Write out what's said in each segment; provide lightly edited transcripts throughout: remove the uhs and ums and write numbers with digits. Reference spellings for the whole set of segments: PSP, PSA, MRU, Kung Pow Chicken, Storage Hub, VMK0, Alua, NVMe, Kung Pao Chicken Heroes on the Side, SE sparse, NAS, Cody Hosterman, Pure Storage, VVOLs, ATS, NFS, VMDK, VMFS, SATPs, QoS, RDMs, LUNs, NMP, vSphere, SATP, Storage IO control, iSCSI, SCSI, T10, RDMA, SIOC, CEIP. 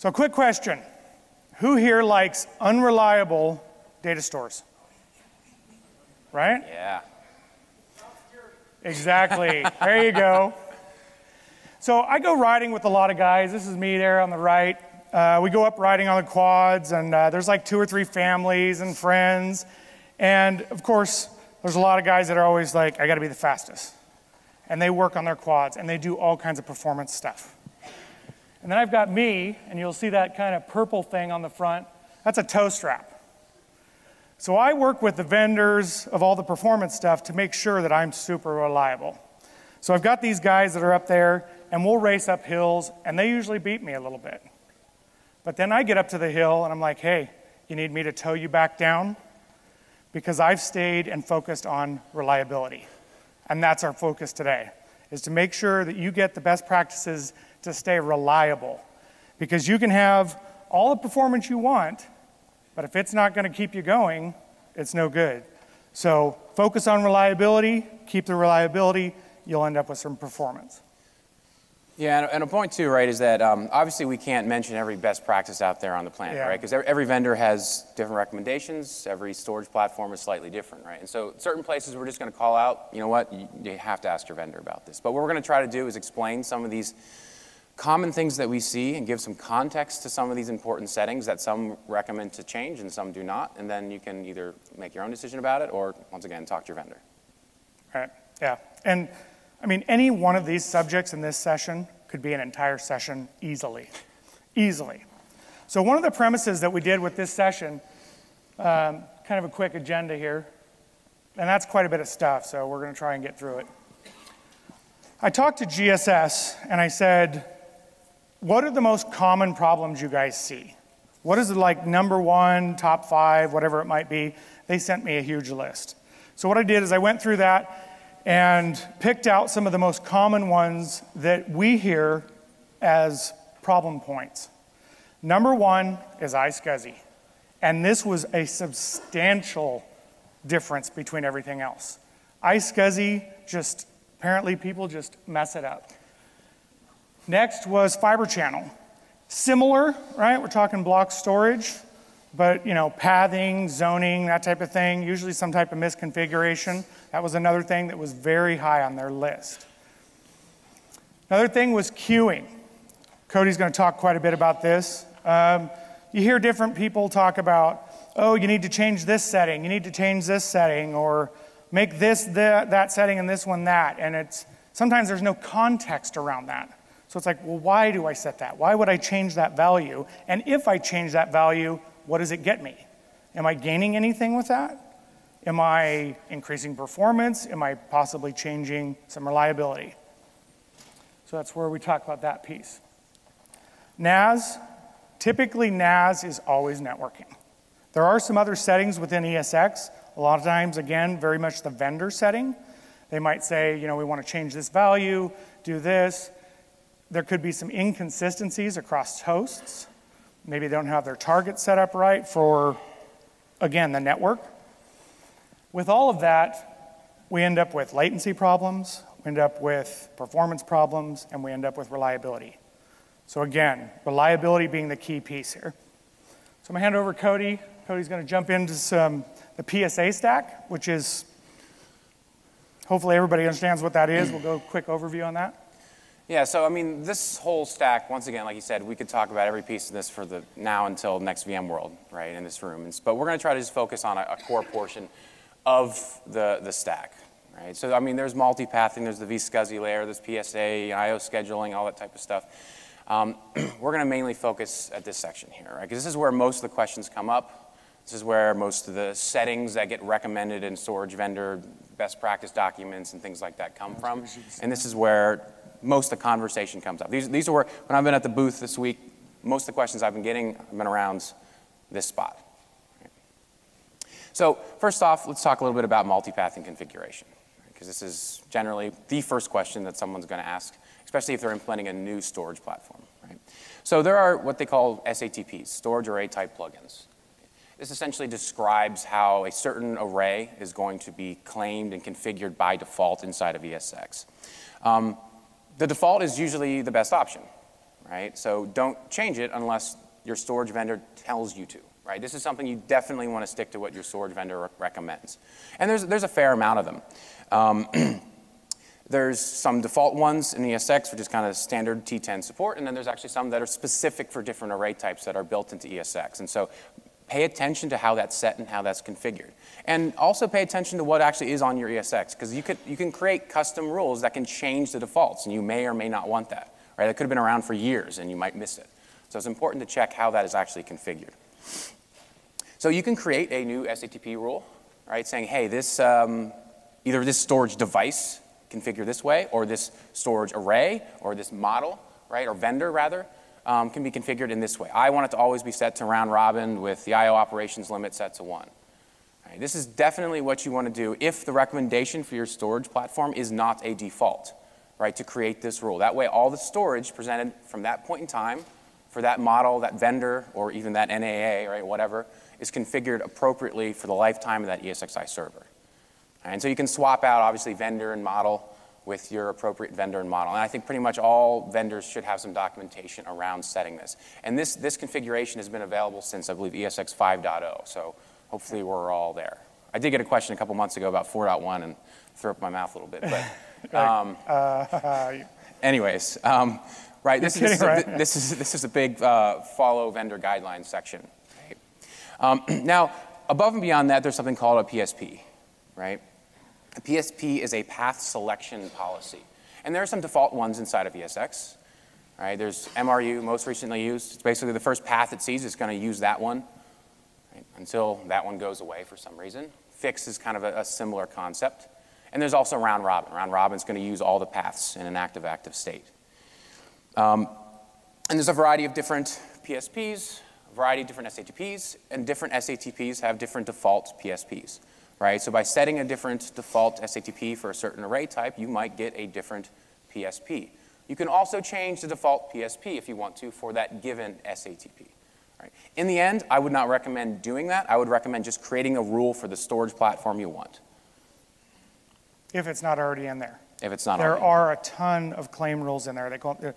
So quick question. Who here likes unreliable data stores? Right? Yeah. Exactly. There you go. So I go riding with a lot of guys. This is me there on the right. We go up riding on the quads, and there's like 2 or 3 families and friends. And of course, there's a lot of guys that are always like, I got to be the fastest. And they work on their quads, and they do all kinds of performance stuff. And then I've got me, and you'll see that kind of purple thing on the front. That's a toe strap. So I work with the vendors of all the performance stuff to make sure that I'm super reliable. So I've got these guys that are up there, and we'll race up hills, and they usually beat me a little bit. But then I get up to the hill, and I'm like, hey, you need me to tow you back down? Because I've stayed and focused on reliability. And that's our focus today, is to make sure that you get the best practices to stay reliable. Because you can have all the performance you want, but if it's not going to keep you going, it's no good. So focus on reliability, keep the reliability, you'll end up with some performance. Yeah, and a point too, right, is that obviously we can't mention every best practice out there on the planet, right? Because every vendor has different recommendations, every storage platform is slightly different, right? And so certain places we're just going to call out, you know what, you have to ask your vendor about this. But what we're going to try to do is explain some of these common things that we see and give some context to some of these important settings that some recommend to change and some do not, and then you can either make your own decision about it or, once again, talk to your vendor. All right, yeah. And, I mean, any one of these subjects in this session could be an entire session easily, easily. So one of the premises that we did with this session, kind of a quick agenda here, and that's quite a bit of stuff, so we're going to try and get through it. I talked to GSS, and I said, what are the most common problems you guys see? What is it like #1, top 5, whatever it might be? They sent me a huge list. So what I did is I went through that and picked out some of the most common ones that we hear as problem points. #1 is iSCSI. And this was a substantial difference between everything else. iSCSI, just apparently people just mess it up. Next was fiber channel. Similar, right? We're talking block storage, but you know, pathing, zoning, that type of thing, usually some type of misconfiguration. That was another thing that was very high on their list. Another thing was queuing. Cody's going to talk quite a bit about this. You hear different people talk about, oh, you need to change this setting, you need to change this setting, or make this that setting and this one that. And it's sometimes there's no context around that. So it's like, well, why do I set that? Why would I change that value? And if I change that value, what does it get me? Am I gaining anything with that? Am I increasing performance? Am I possibly changing some reliability? So that's where we talk about that piece. NAS, typically NAS is always networking. There are some other settings within ESX. A lot of times, again, very much the vendor setting. They might say, you know, we want to change this value, do this. There could be some inconsistencies across hosts. Maybe they don't have their target set up right for, again, the network. With all of that, we end up with latency problems, we end up with performance problems, and we end up with reliability. So again, reliability being the key piece here. So I'm gonna hand over to Cody. Cody's gonna jump into the PSA stack, which is, hopefully everybody understands what that is. We'll go quick overview on that. Yeah, so I mean, this whole stack, once again, like you said, we could talk about every piece of this for the now until next VMworld, right, in this room. But we're going to try to just focus on a core portion of the stack, right? So, I mean, there's multipathing, there's the vSCSI layer, there's PSA, IO scheduling, all that type of stuff. We're going to mainly focus at this section here, right? Because this is where most of the questions come up. This is where most of the settings that get recommended in storage vendor best practice documents and things like that come from. And this is where most of the conversation comes up. These are where, when I've been at the booth this week, most of the questions I've been getting have been around this spot. So first off, let's talk a little bit about multipathing configuration, because this is generally the first question that someone's going to ask, especially if they're implementing a new storage platform. Right? So there are what they call SATPs, storage array type plugins. This essentially describes how a certain array is going to be claimed and configured by default inside of ESX. The default is usually the best option, right? So don't change it unless your storage vendor tells you to, right? This is something you definitely want to stick to what your storage vendor recommends. And there's a fair amount of them. There's some default ones in ESX, which is kind of standard T10 support, and then there's actually some that are specific for different array types that are built into ESX. And so pay attention to how that's set and how that's configured. And also pay attention to what actually is on your ESX, because you can create custom rules that can change the defaults, and you may or may not want that, right? That could have been around for years, and you might miss it. So it's important to check how that is actually configured. So you can create a new SATP rule, right, saying, hey, this either this storage device configure this way, or this storage array, or this model, right, or vendor rather, can be configured in this way. I want it to always be set to round robin with the IO operations limit set to 1. Right, this is definitely what you want to do if the recommendation for your storage platform is not a default, right, to create this rule. That way all the storage presented from that point in time for that model, that vendor, or even that NAA, right, whatever, is configured appropriately for the lifetime of that ESXi server. And so you can swap out, obviously, vendor and model with your appropriate vendor and model. And I think pretty much all vendors should have some documentation around setting this. And this configuration has been available since, I believe, ESX 5.0. So hopefully we're all there. I did get a question a couple months ago about 4.1 and threw up my mouth a little bit. But anyways, right, this is a big follow vendor guidelines section. Right? Now, above and beyond that, there's something called a PSP, right? The PSP is a path selection policy. And there are some default ones inside of ESX. Right? There's MRU, most recently used. It's basically the first path it sees, it's going to use that one, right, until that one goes away for some reason. Fix is kind of a similar concept. And there's also round robin. Round robin's going to use all the paths in an active-active state. And there's a variety of different PSPs, a variety of different SATPs, and different SATPs have different default PSPs. Right? So by setting a different default SATP for a certain array type, you might get a different PSP. You can also change the default PSP if you want to for that given SATP. Right? In the end, I would not recommend doing that. I would recommend just creating a rule for the storage platform you want. If it's not already in there. If it's not already. There are a ton of claim rules in there. They call it, and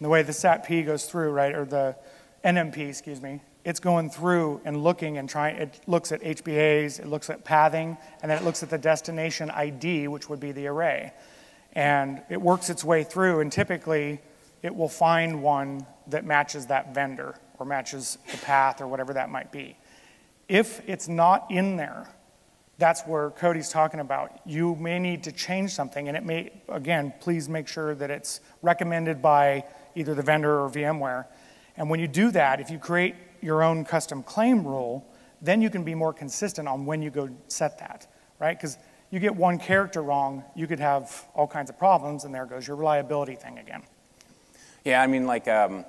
the way the SATP goes through, right, or the NMP, excuse me, it's going through and looking and trying, it looks at HBAs, it looks at pathing, and then it looks at the destination ID, which would be the array. And it works its way through, and typically it will find one that matches that vendor or matches the path or whatever that might be. If it's not in there, that's where Cody's talking about. You may need to change something, and it may, again, please make sure that it's recommended by either the vendor or VMware. And when you do that, if you create your own custom claim rule, then you can be more consistent on when you go set that, right? Because you get one character wrong, you could have all kinds of problems, and there goes your reliability thing again. Yeah, I mean, like at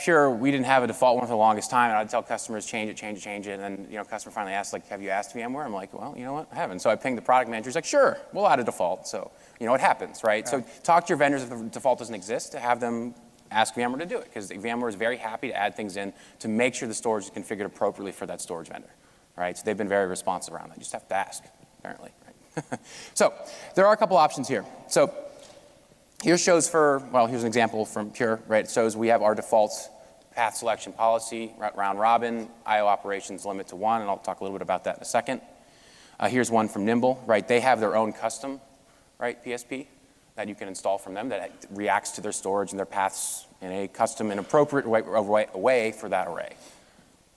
Pure, we didn't have a default one for the longest time, and I'd tell customers, change it, change it, change it, and then, you know, customer finally asked, like, have you asked VMware? I'm like, well, you know what, I haven't. So I pinged the product manager, he's like, sure, we'll add a default. So, you know, it happens, right? So talk to your vendors if the default doesn't exist, to have them ask VMware to do it, because VMware is very happy to add things in to make sure the storage is configured appropriately for that storage vendor, right? So they've been very responsive around that. You just have to ask, apparently, right? So there are a couple options here. So here shows for, well, here's an example from Pure, right? It shows we have our default path selection policy, round robin, IO operations limit to 1, and I'll talk a little bit about that in a second. Here's one from Nimble, right? They have their own custom, right, PSP that you can install from them that reacts to their storage and their paths in a custom and appropriate way for that array.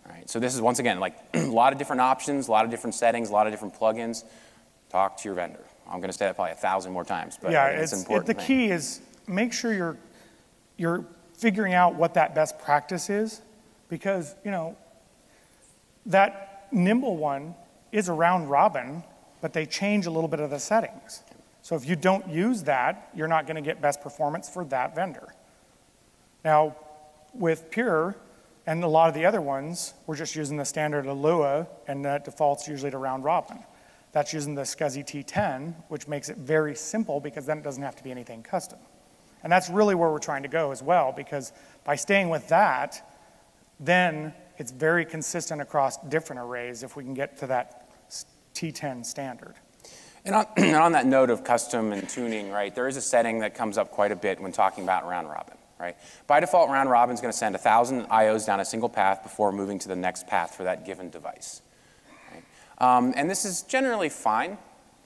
All right, so this is, once again, like a lot of different options, a lot of different settings, a lot of different plugins. Talk to your vendor. I'm going to say that probably 1,000 more times, but yeah, it's important. The key is make sure you're figuring out what that best practice is, because, you know, that Nimble one is a round robin, but they change a little bit of the settings. So if you don't use that, you're not going to get best performance for that vendor. Now, with Pure and a lot of the other ones, we're just using the standard ALUA, and that defaults usually to round robin. That's using the SCSI T10, which makes it very simple, because then it doesn't have to be anything custom. And that's really where we're trying to go as well, because by staying with that, then it's very consistent across different arrays if we can get to that T10 standard. And on that note of custom and tuning, right, there is a setting that comes up quite a bit when talking about round robin, right? By default, round robin is going to send 1,000 IOs down a single path before moving to the next path for that given device. Right? And this is generally fine,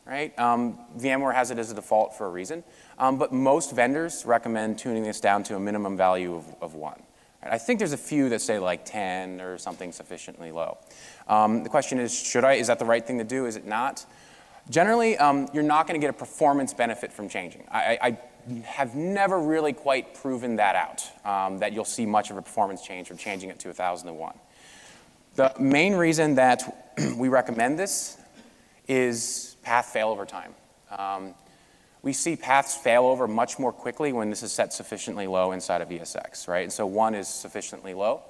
right? VMware has it as a default for a reason, but most vendors recommend tuning this down to a minimum value of 1. Right? I think there's a few that say like 10 or something sufficiently low. The question is, is that the right thing to do? Is it not? Generally, you're not going to get a performance benefit from changing. I have never really quite proven that out, that you'll see much of a performance change from changing it to 1,001. The main reason that we recommend this is path failover time. We see paths fail over much more quickly when this is set sufficiently low inside of ESX, right? And so 1 is sufficiently low.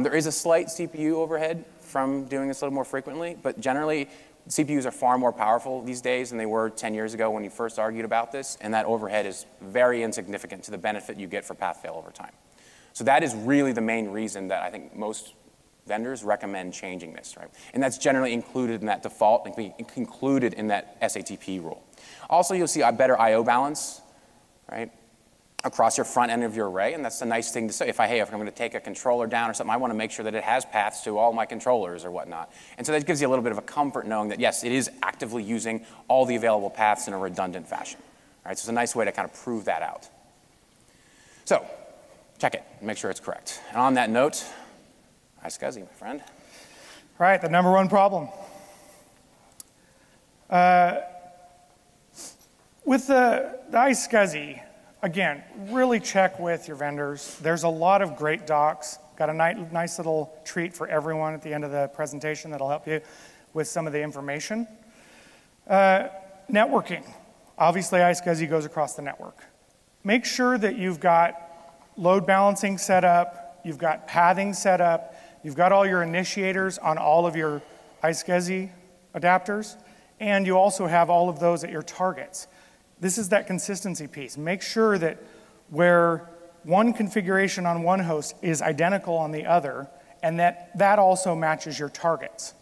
There is a slight CPU overhead from doing this a little more frequently, but generally, CPUs are far more powerful these days than they were 10 years ago when you first argued about this, and that overhead is very insignificant to the benefit you get for path fail over time. So that is really the main reason that I think most vendors recommend changing this, right? And that's generally included in that default, included in that SATP rule. Also, you'll see a better I/O balance, right, across your front end of your array, and that's a nice thing to say. If I, hey, if I'm going to take a controller down or something, I want to make sure that it has paths to all my controllers or whatnot. And so that gives you a little bit of a comfort knowing that, yes, it is actively using all the available paths in a redundant fashion. All right, so it's a nice way to kind of prove that out. So check it and make sure it's correct. And on that note, iSCSI, my friend. All right, the number one problem. With the iSCSI, again, really check with your vendors. There's a lot of great docs. Got a nice little treat for everyone at the end of the presentation that'll help you with some of the information. Networking. Obviously, iSCSI goes across the network. Make sure that you've got load balancing set up, you've got pathing set up, you've got all your initiators on all of your iSCSI adapters, and you also have all of those at your targets. This is that consistency piece. Make sure that where one configuration on one host is identical on the other, and that also matches your targets.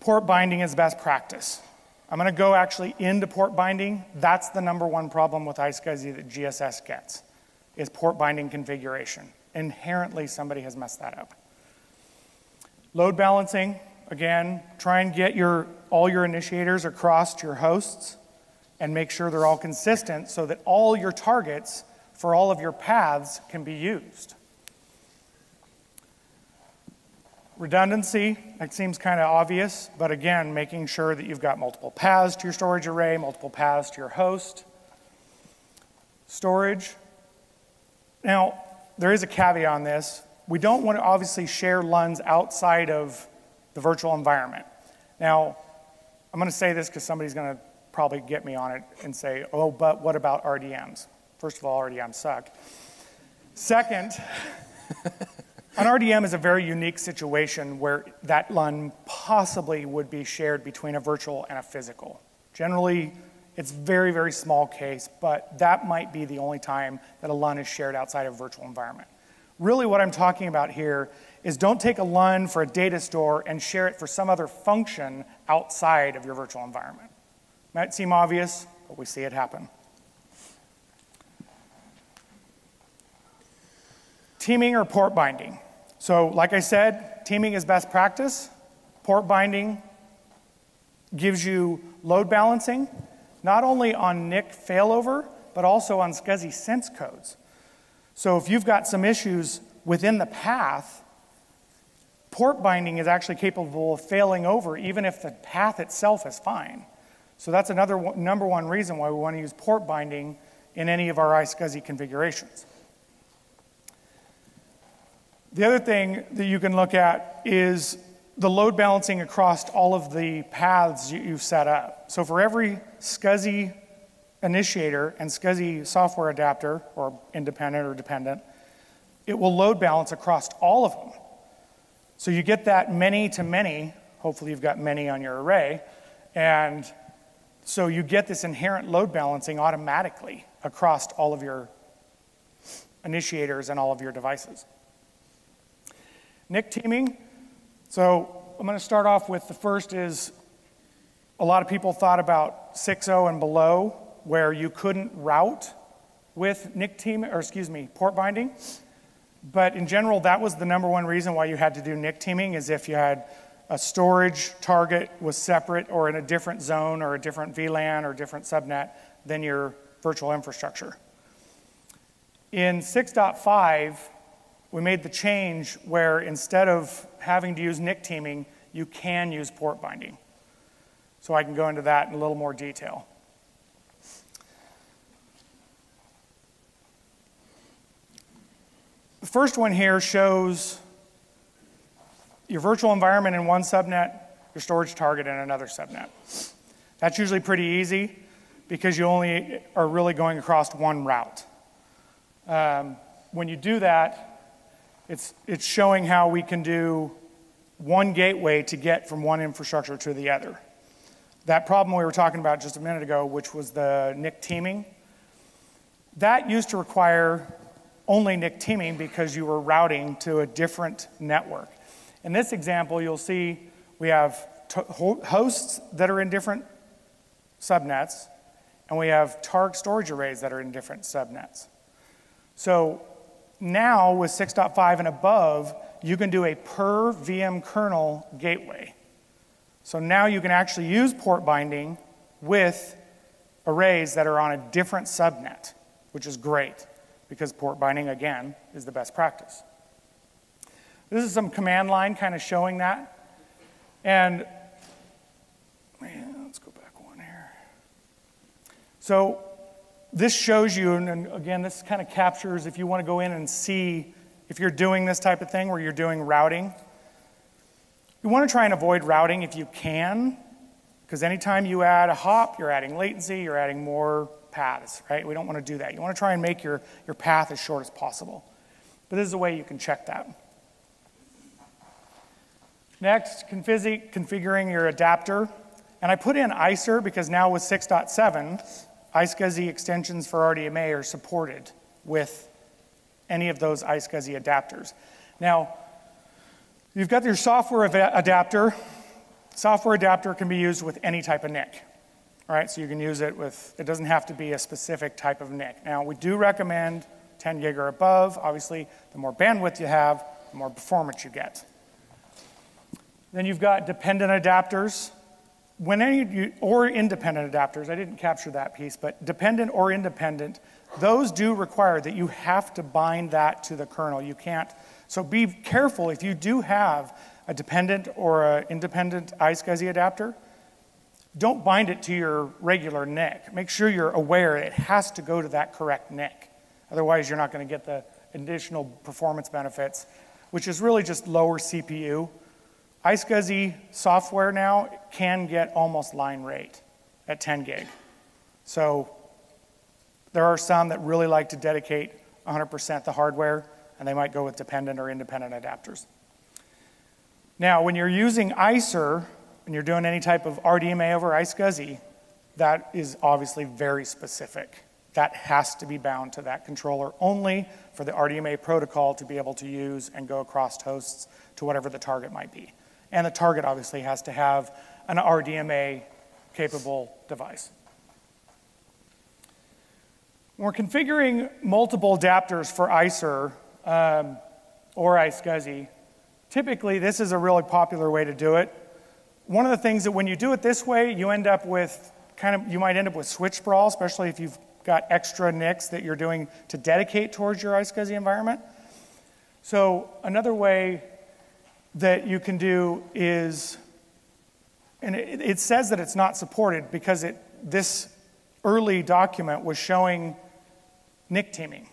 Port binding is best practice. I'm going to go actually into port binding. That's the number one problem with iSCSI that GSS gets, is port binding configuration. Inherently, somebody has messed that up. Load balancing, again, try and get all your initiators across to your hosts, and make sure they're all consistent so that all your targets for all of your paths can be used. Redundancy, that seems kind of obvious, but again, making sure that you've got multiple paths to your storage array, multiple paths to your host. Storage. Now, there is a caveat on this. We don't want to obviously share LUNs outside of the virtual environment. Now, I'm going to say this because somebody's going to probably get me on it and say, oh, but what about RDMs? First of all, RDMs suck. Second, an RDM is a very unique situation where that LUN possibly would be shared between a virtual and a physical. Generally, it's very, very small case, but that might be the only time that a LUN is shared outside of a virtual environment. Really what I'm talking about here is don't take a LUN for a data store and share it for some other function outside of your virtual environment. Might seem obvious, but we see it happen. Teaming or port binding. So like I said, teaming is best practice. Port binding gives you load balancing, not only on NIC failover, but also on SCSI sense codes. So if you've got some issues within the path, port binding is actually capable of failing over even if the path itself is fine. So that's another number one reason why we want to use port binding in any of our iSCSI configurations. The other thing that you can look at is the load balancing across all of the paths you've set up. So for every SCSI initiator and SCSI software adapter, or independent or dependent, it will load balance across all of them. So you get that many to many, hopefully you've got many on your array, and so you get this inherent load balancing automatically across all of your initiators and all of your devices. NIC teaming, so I'm going to start off with the first is a lot of people thought about 6.0 and below, where you couldn't route with NIC team, or excuse me, port binding. But in general, that was the #1 reason why you had to do NIC teaming, is if you had a storage target was separate or in a different zone or a different VLAN or different subnet than your virtual infrastructure. In 6.5, we made the change where instead of having to use NIC teaming, you can use port binding. So I can go into that in a little more detail. The first one here shows your virtual environment in one subnet, your storage target in another subnet. That's usually pretty easy because you only are really going across one route. When you do that, it's showing how we can do one gateway to get from one infrastructure to the other. That problem we were talking about just a minute ago, which was the NIC teaming, that used to require only NIC teaming because you were routing to a different network. In this example, you'll see we have hosts that are in different subnets, and we have target storage arrays that are in different subnets. So now with 6.5 and above, you can do a per VM kernel gateway. So now you can actually use port binding with arrays that are on a different subnet, which is great because port binding, again, is the best practice. This is some command line kind of showing that. And let's go back one here. So this shows you, and again, this kind of captures if you want to go in and see if you're doing this type of thing where you're doing routing. You want to try and avoid routing if you can, because anytime you add a hop, you're adding latency, you're adding more paths, right? We don't want to do that. You want to try and make your path as short as possible. But this is a way you can check that. Next, configuring your adapter. And I put in iSER because now with 6.7, iSCSI extensions for RDMA are supported with any of those iSCSI adapters. Now, you've got your software adapter. Software adapter can be used with any type of NIC. All right, so you can use it with, it doesn't have to be a specific type of NIC. Now, we do recommend 10 gig or above. Obviously, the more bandwidth you have, the more performance you get. Then you've got dependent adapters, or independent adapters. I didn't capture that piece, but dependent or independent, those do require that you have to bind that to the kernel. You can't, so be careful if you do have a dependent or an independent iSCSI adapter, don't bind it to your regular NIC. Make sure you're aware it has to go to that correct NIC. Otherwise, you're not gonna get the additional performance benefits, which is really just lower CPU. iSCSI software now can get almost line rate at 10 gig. So there are some that really like to dedicate 100% the hardware, and they might go with dependent or independent adapters. Now, when you're using iSER, and you're doing any type of RDMA over iSCSI, that is obviously very specific. That has to be bound to that controller only for the RDMA protocol to be able to use and go across hosts to whatever the target might be. And the target obviously has to have an RDMA-capable device. When we're configuring multiple adapters for iSER or iSCSI, typically this is a really popular way to do it. One of the things that when you do it this way, you end up with you might end up with switch sprawl, especially if you've got extra NICs that you're doing to dedicate towards your iSCSI environment. So another way that you can do is, and it says that it's not supported because this early document was showing NIC teaming.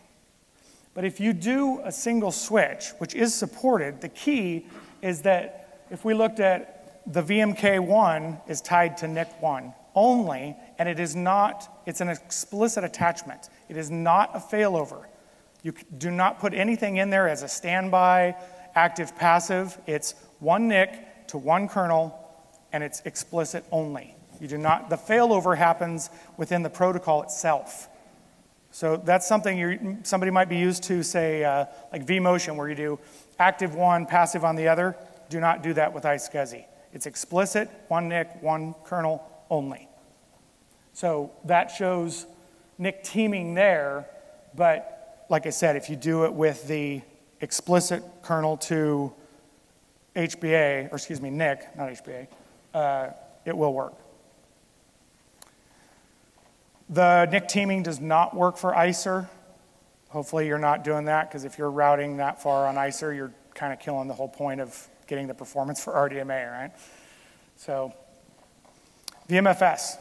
But if you do a single switch, which is supported, the key is that if we looked at the VMK1 is tied to NIC 1 only, and it is not, it's an explicit attachment. It is not a failover. You do not put anything in there as a standby, active, passive. It's one NIC to one kernel, and it's explicit only. You do not, the failover happens within the protocol itself. So that's something somebody might be used to, say, like vMotion, where you do active one, passive on the other. Do not do that with iSCSI. It's explicit, one NIC, one kernel only. So that shows NIC teaming there But like I said, if you do it with the explicit kernel to HBA, or excuse me, NIC, not HBA, it will work. The NIC teaming does not work for iSER. Hopefully you're not doing that, because if you're routing that far on iSER, you're kind of killing the whole point of getting the performance for RDMA, right? So, VMFS.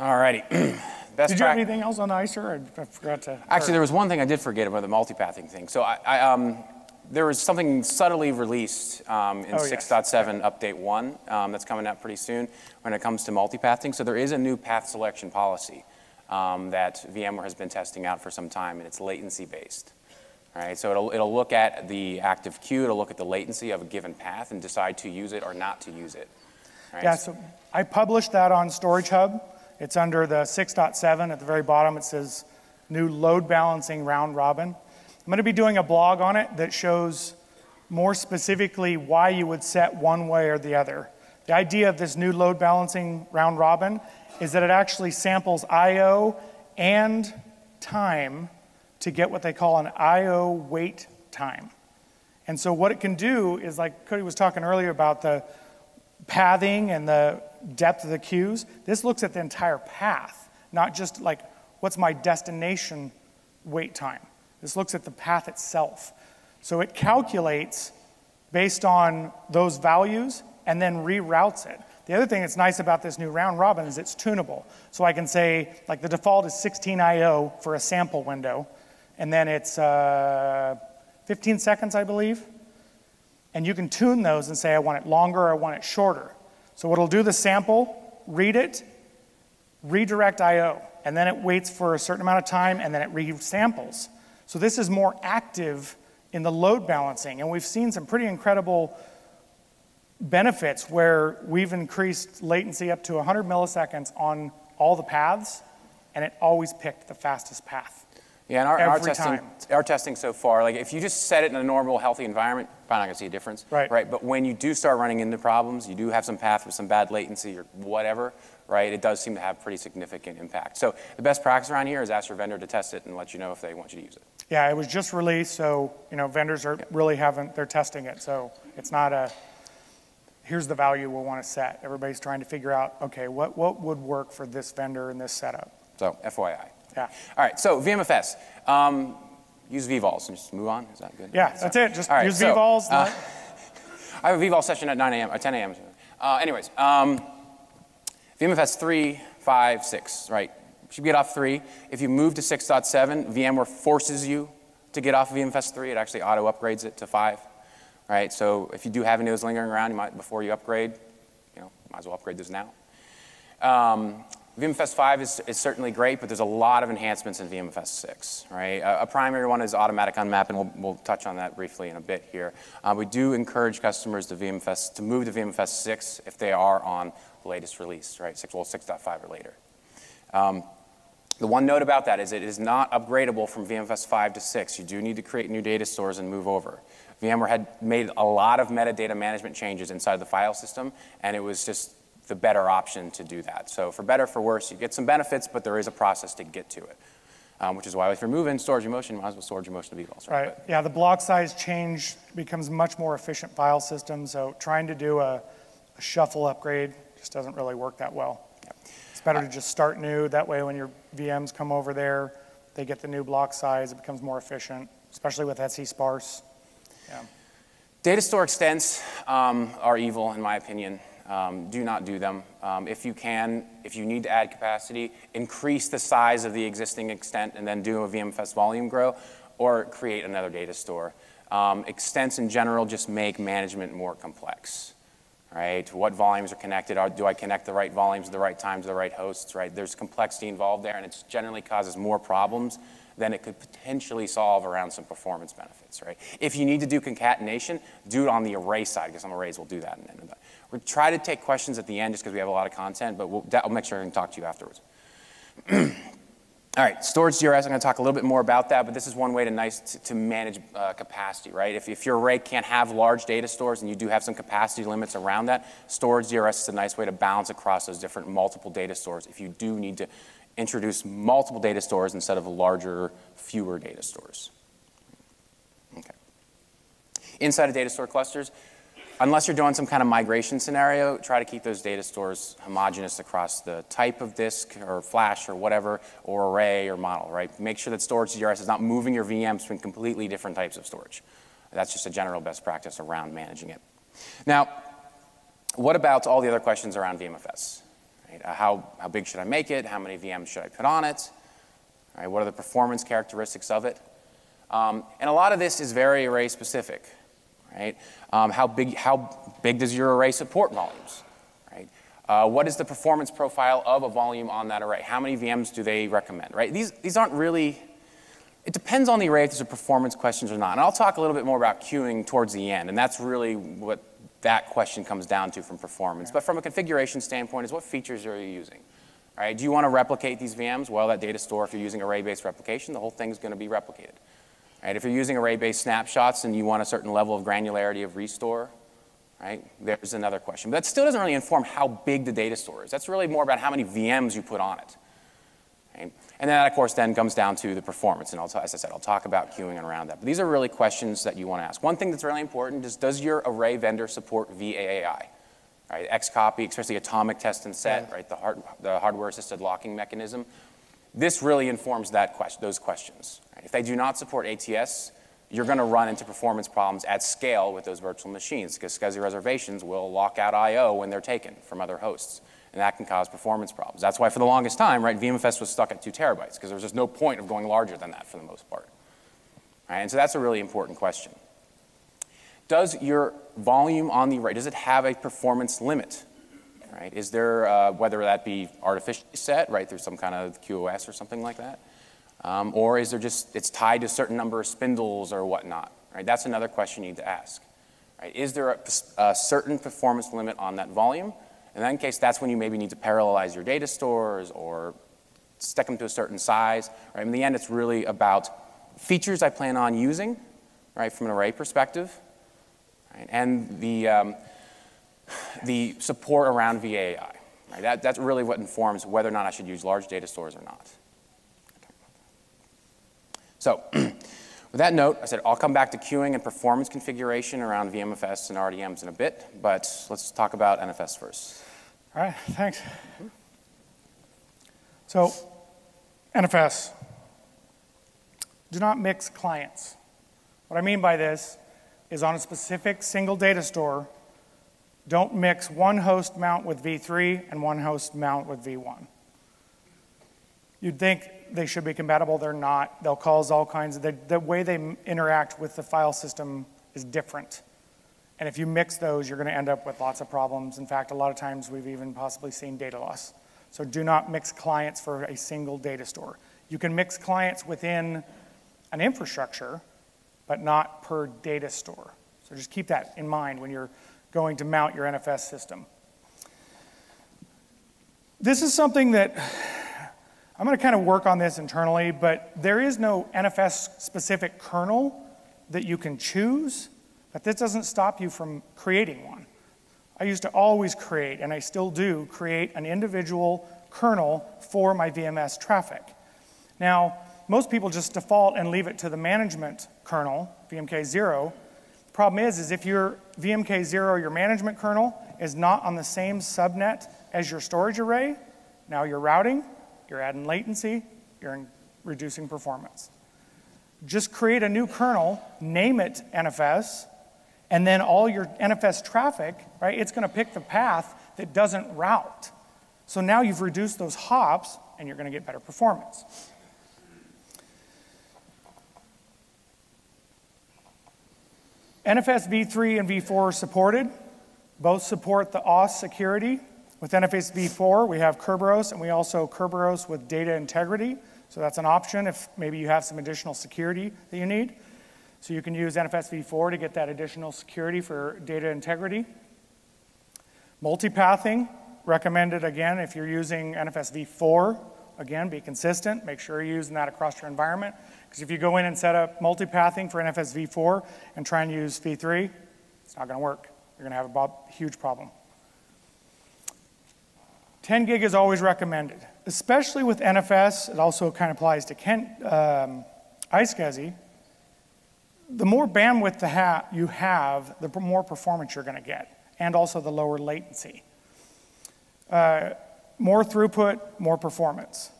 All righty. Did you have anything else on iSER? I forgot to. Actually, there was one thing I did forget about the multipathing thing. So there was something subtly released in 6.7 update 1 that's coming out pretty soon when it comes to multipathing. So there is a new path selection policy that VMware has been testing out for some time, and it's latency-based. All right, so it'll look at the active queue, it'll look at the latency of a given path and decide to use it or not to use it. Right? Yeah, so I published that on Storage Hub. It's under the 6.7 at the very bottom. It says new load balancing round robin. I'm going to be doing a blog on it that shows more specifically why you would set one way or the other. The idea of this new load balancing round robin is that it actually samples IO and time to get what they call an IO wait time. And so what it can do is, like Cody was talking earlier about the pathing and the depth of the queues, this looks at the entire path, not just like what's my destination wait time. This looks at the path itself. So it calculates based on those values and then reroutes it. The other thing that's nice about this new round robin is it's tunable. So I can say, like the default is 16 IO for a sample window, and then it's 15 seconds, I believe. And you can tune those and say, I want it longer, or I want it shorter. So it'll do the sample, read it, redirect IO, and then it waits for a certain amount of time, and then it resamples. So this is more active in the load balancing, and we've seen some pretty incredible benefits where we've increased latency up to 100 milliseconds on all the paths, and it always picked the fastest path. Yeah, and our testing so far, like if you just set it in a normal, healthy environment, probably not going to see a difference. Right. But when you do start running into problems, you do have some path with some bad latency or whatever, right? It does seem to have pretty significant impact. So the best practice around here is ask your vendor to test it and let you know if they want you to use it. Yeah, it was just released, so you know vendors are they're testing it, so it's not a. Here's the value we'll want to set. Everybody's trying to figure out, okay, what would work for this vendor in this setup? So, FYI. Yeah. All right, so VMFS. Use vVols and just move on. Is that good? Yeah, that's it. Just use vVols. I have a vVol session at 9 a.m., or 10 a.m. Anyways, VMFS 3, 5, 6, right? Should get off 3. If you move to 6.7, VMware forces you to get off VMFS 3. It actually auto-upgrades it to 5. Right, so if you do have any of those lingering around, you might, before you upgrade, you know, might as well upgrade those now. VMFS 5 is certainly great, but there's a lot of enhancements in VMFS 6. Right, a primary one is automatic unmap, and we'll touch on that briefly in a bit here. We do encourage customers to move to VMFS 6 if they are on the latest release, right, 6.5 or later. The one note about that is it is not upgradable from VMFS 5 to 6. You do need to create new data stores and move over. VMware had made a lot of metadata management changes inside the file system, and it was just the better option to do that. So for better, for worse, you get some benefits, but there is a process to get to it, which is why if you're moving Storage Emotion, might as well Storage Emotion to vVols. Right, yeah, the block size change becomes much more efficient file system, so trying to do a shuffle upgrade just doesn't really work that well. Yep. It's better to just start new. That way when your VMs come over there, they get the new block size, it becomes more efficient, especially with SE sparse. Yeah. Data store extents are evil, in my opinion. Do not do them. If you can, if you need to add capacity, increase the size of the existing extent and then do a VMFS volume grow or create another data store. Extents in general just make management more complex. Right? What volumes are connected? Do I connect the right volumes at the right times, the right hosts? Right? There's complexity involved there, and it generally causes more problems than it could potentially solve around some performance benefits, right? If you need to do concatenation, do it on the array side, because some arrays will do that. We'll try to take questions at the end just because we have a lot of content, but I'll make sure I can talk to you afterwards. All right, storage DRS, I'm going to talk a little bit more about that, but this is one way to manage capacity, right? If your array can't have large data stores and you do have some capacity limits around that, storage DRS is a nice way to balance across those different multiple data stores if you do need to introduce multiple data stores instead of larger, fewer data stores. Okay. Inside of data store clusters, unless you're doing some kind of migration scenario, try to keep those data stores homogeneous across the type of disk or flash or whatever, or array or model, right? Make sure that storage DRS is not moving your VMs between completely different types of storage. That's just a general best practice around managing it. Now, what about all the other questions around VMFS? Right? How big should I make it? How many VMs should I put on it? All right, what are the performance characteristics of it? And a lot of this is very array specific. Right? How big does your array support volumes? Right? What is the performance profile of a volume on that array? How many VMs do they recommend? Right? These aren't really, it depends on the array if there's a performance questions or not. And I'll talk a little bit more about queuing towards the end, and that's really what that question comes down to from performance. But from a configuration standpoint is what features are you using? Right? Do you want to replicate these VMs? Well, that data store, if you're using array-based replication, the whole thing's going to be replicated. Right, if you're using array-based snapshots and you want a certain level of granularity of restore, right, there's another question. But that still doesn't really inform how big the data store is. That's really more about how many VMs you put on it. Right? And that, of course, then comes down to the performance. And as I said, I'll talk about queuing around that. But these are really questions that you want to ask. One thing that's really important is, does your array vendor support VAAI? Right, X-copy, especially atomic test and set, right, the hardware-assisted locking mechanism. This really informs that those questions. Right? If they do not support ATS, you're going to run into performance problems at scale with those virtual machines, because SCSI reservations will lock out I/O when they're taken from other hosts, and that can cause performance problems. That's why for the longest time, right, VMFS was stuck at 2 terabytes, because there was just no point of going larger than that for the most part. Right? And so that's a really important question. Does your volume on the array, does it have a performance limit? Right? Is there, whether that be artificially set, right, through some kind of QoS or something like that, or is there just, it's tied to a certain number of spindles or whatnot, right? That's another question you need to ask, right? Is there a certain performance limit on that volume? In that case, that's when you maybe need to parallelize your data stores or stick them to a certain size, right? In the end, it's really about features I plan on using, right, from an array perspective, right? And the support around VAAI. Right? That's really what informs whether or not I should use large data stores or not. Okay. So with that note, I said I'll come back to queuing and performance configuration around VMFS and RDMs in a bit, but let's talk about NFS first. All right, thanks. So NFS, do not mix clients. What I mean by this is on a specific single data store, don't mix one host mount with V3 and one host mount with V1. You'd think they should be compatible. They're not. They'll cause all kinds of, the way they interact with the file system is different. And if you mix those, you're going to end up with lots of problems. In fact, a lot of times we've even possibly seen data loss. So do not mix clients for a single data store. You can mix clients within an infrastructure, but not per data store. So just keep that in mind when you're going to mount your NFS system. This is something that I'm going to kind of work on this internally, but there is no NFS specific kernel that you can choose, but this doesn't stop you from creating one. I used to always create, and I still do, create an individual kernel for my VMS traffic. Now, most people just default and leave it to the management kernel, VMK0. Problem is if your VMK0, your management kernel, is not on the same subnet as your storage array, now you're routing, you're adding latency, you're reducing performance. Just create a new kernel, name it NFS, and then all your NFS traffic, right, it's going to pick the path that doesn't route. So now you've reduced those hops, and you're going to get better performance. NFS v3 and v4 are supported. Both support the OS security. With NFS v4, we have Kerberos, and we also Kerberos with data integrity. So that's an option if maybe you have some additional security that you need. So you can use NFS v4 to get that additional security for data integrity. Multipathing, recommended again if you're using NFS v4. Again, be consistent. Make sure you're using that across your environment. Because if you go in and set up multipathing for NFS v4 and try and use v3, it's not going to work. You're going to have a huge problem. 10 gig is always recommended. especially with NFS, it also kind of applies to iSCSI, the more bandwidth you have, the more performance you're going to get, and also the lower latency. More throughput, more performance.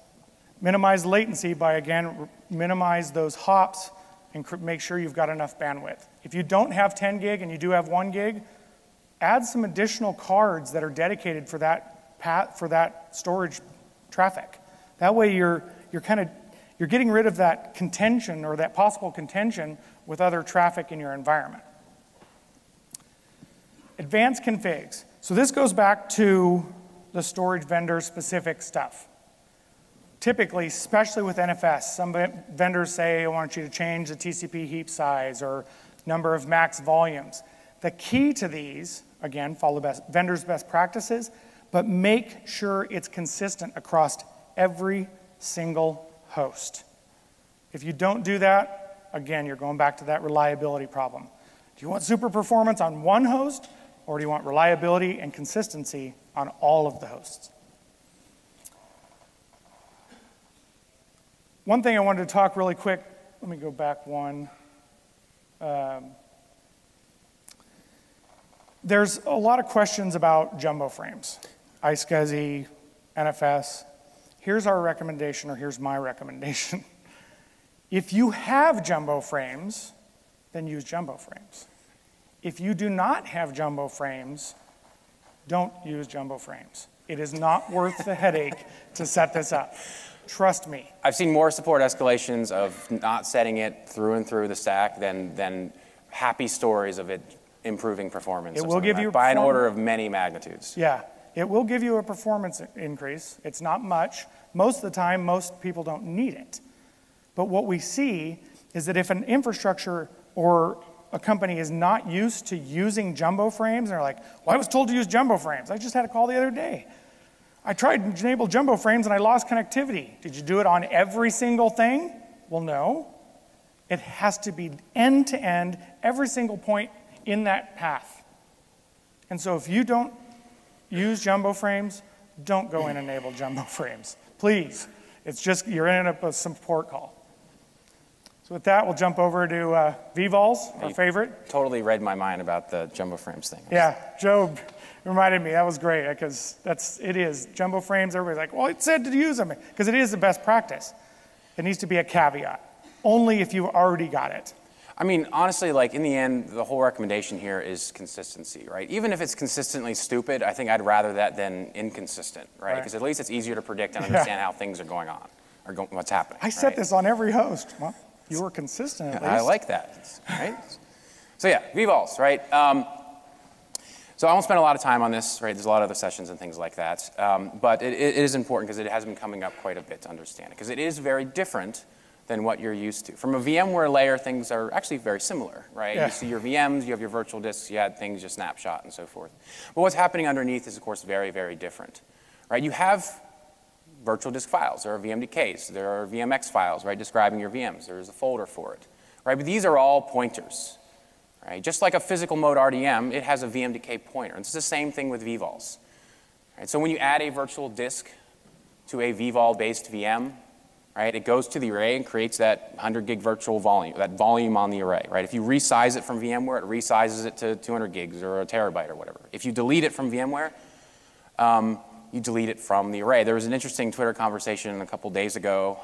Minimize latency by, again, minimize those hops and make sure you've got enough bandwidth. If you don't have 10 gig and you do have 1 gig, add some additional cards that are dedicated for that storage traffic. That way you're getting rid of that contention or that possible contention with other traffic in your environment. Advanced configs. So this goes back to the storage vendor specific stuff. Typically, especially with NFS, some vendors say, I want you to change the TCP heap size or number of max volumes. The key to these, again, follow vendors' best practices, but make sure it's consistent across every single host. If you don't do that, again, you're going back to that reliability problem. Do you want super performance on one host, or do you want reliability and consistency on all of the hosts? One thing I wanted to talk really quick, let me go back one. There's a lot of questions about jumbo frames, iSCSI, NFS. Here's our recommendation, or here's my recommendation. If you have jumbo frames, then use jumbo frames. If you do not have jumbo frames, don't use jumbo frames. It is not worth the headache to set this up. Trust me. I've seen more support escalations of not setting it through and through the stack than happy stories of it improving performance. It will give you by an order of many magnitudes. Yeah, it will give you a performance increase. It's not much. Most of the time, most people don't need it. But what we see is that if an infrastructure or a company is not used to using jumbo frames, and they're like, well, I was told to use jumbo frames. I just had a call the other day. I tried to enable jumbo frames and I lost connectivity. Did you do it on every single thing? Well, no. It has to be end to end, every single point in that path. And so if you don't use jumbo frames, don't go and enable jumbo frames. Please. It's just, you're ending up with some support call. So with that, we'll jump over to VVOLs, our favorite. Totally read my mind about the jumbo frames thing. Yeah, Job reminded me, that was great, because it is. Jumbo frames, everybody's like, well, it said to use them, because it is the best practice. It needs to be a caveat, only if you've already got it. I mean, honestly, like, in the end, the whole recommendation here is consistency, right? Even if it's consistently stupid, I think I'd rather that than inconsistent, right? Because at least it's easier to predict and understand how things are going on, or what's happening. I set this on every host. Well, you were consistent, at least. I like that, right? So yeah, VVOLs, right? So I won't spend a lot of time on this, right? There's a lot of other sessions and things like that. But it is important because it has been coming up quite a bit to understand it. Because it is very different than what you're used to. From a VMware layer, things are actually very similar, right? Yeah. You see your VMs, you have your virtual disks, you had things, your snapshot, and so forth. But what's happening underneath is, of course, very, very different, right? You have virtual disk files. There are VMDKs. There are VMX files, right, describing your VMs. There is a folder for it, right? But these are all pointers. Right? Just like a physical mode RDM, it has a VMDK pointer. And it's the same thing with VVOLs. Right? So when you add a virtual disk to a VVOL-based VM, right, it goes to the array and creates that 100 gig virtual volume, that volume on the array. Right? If you resize it from VMware, it resizes it to 200 gigs or a terabyte or whatever. If you delete it from VMware, you delete it from the array. There was an interesting Twitter conversation a couple days ago.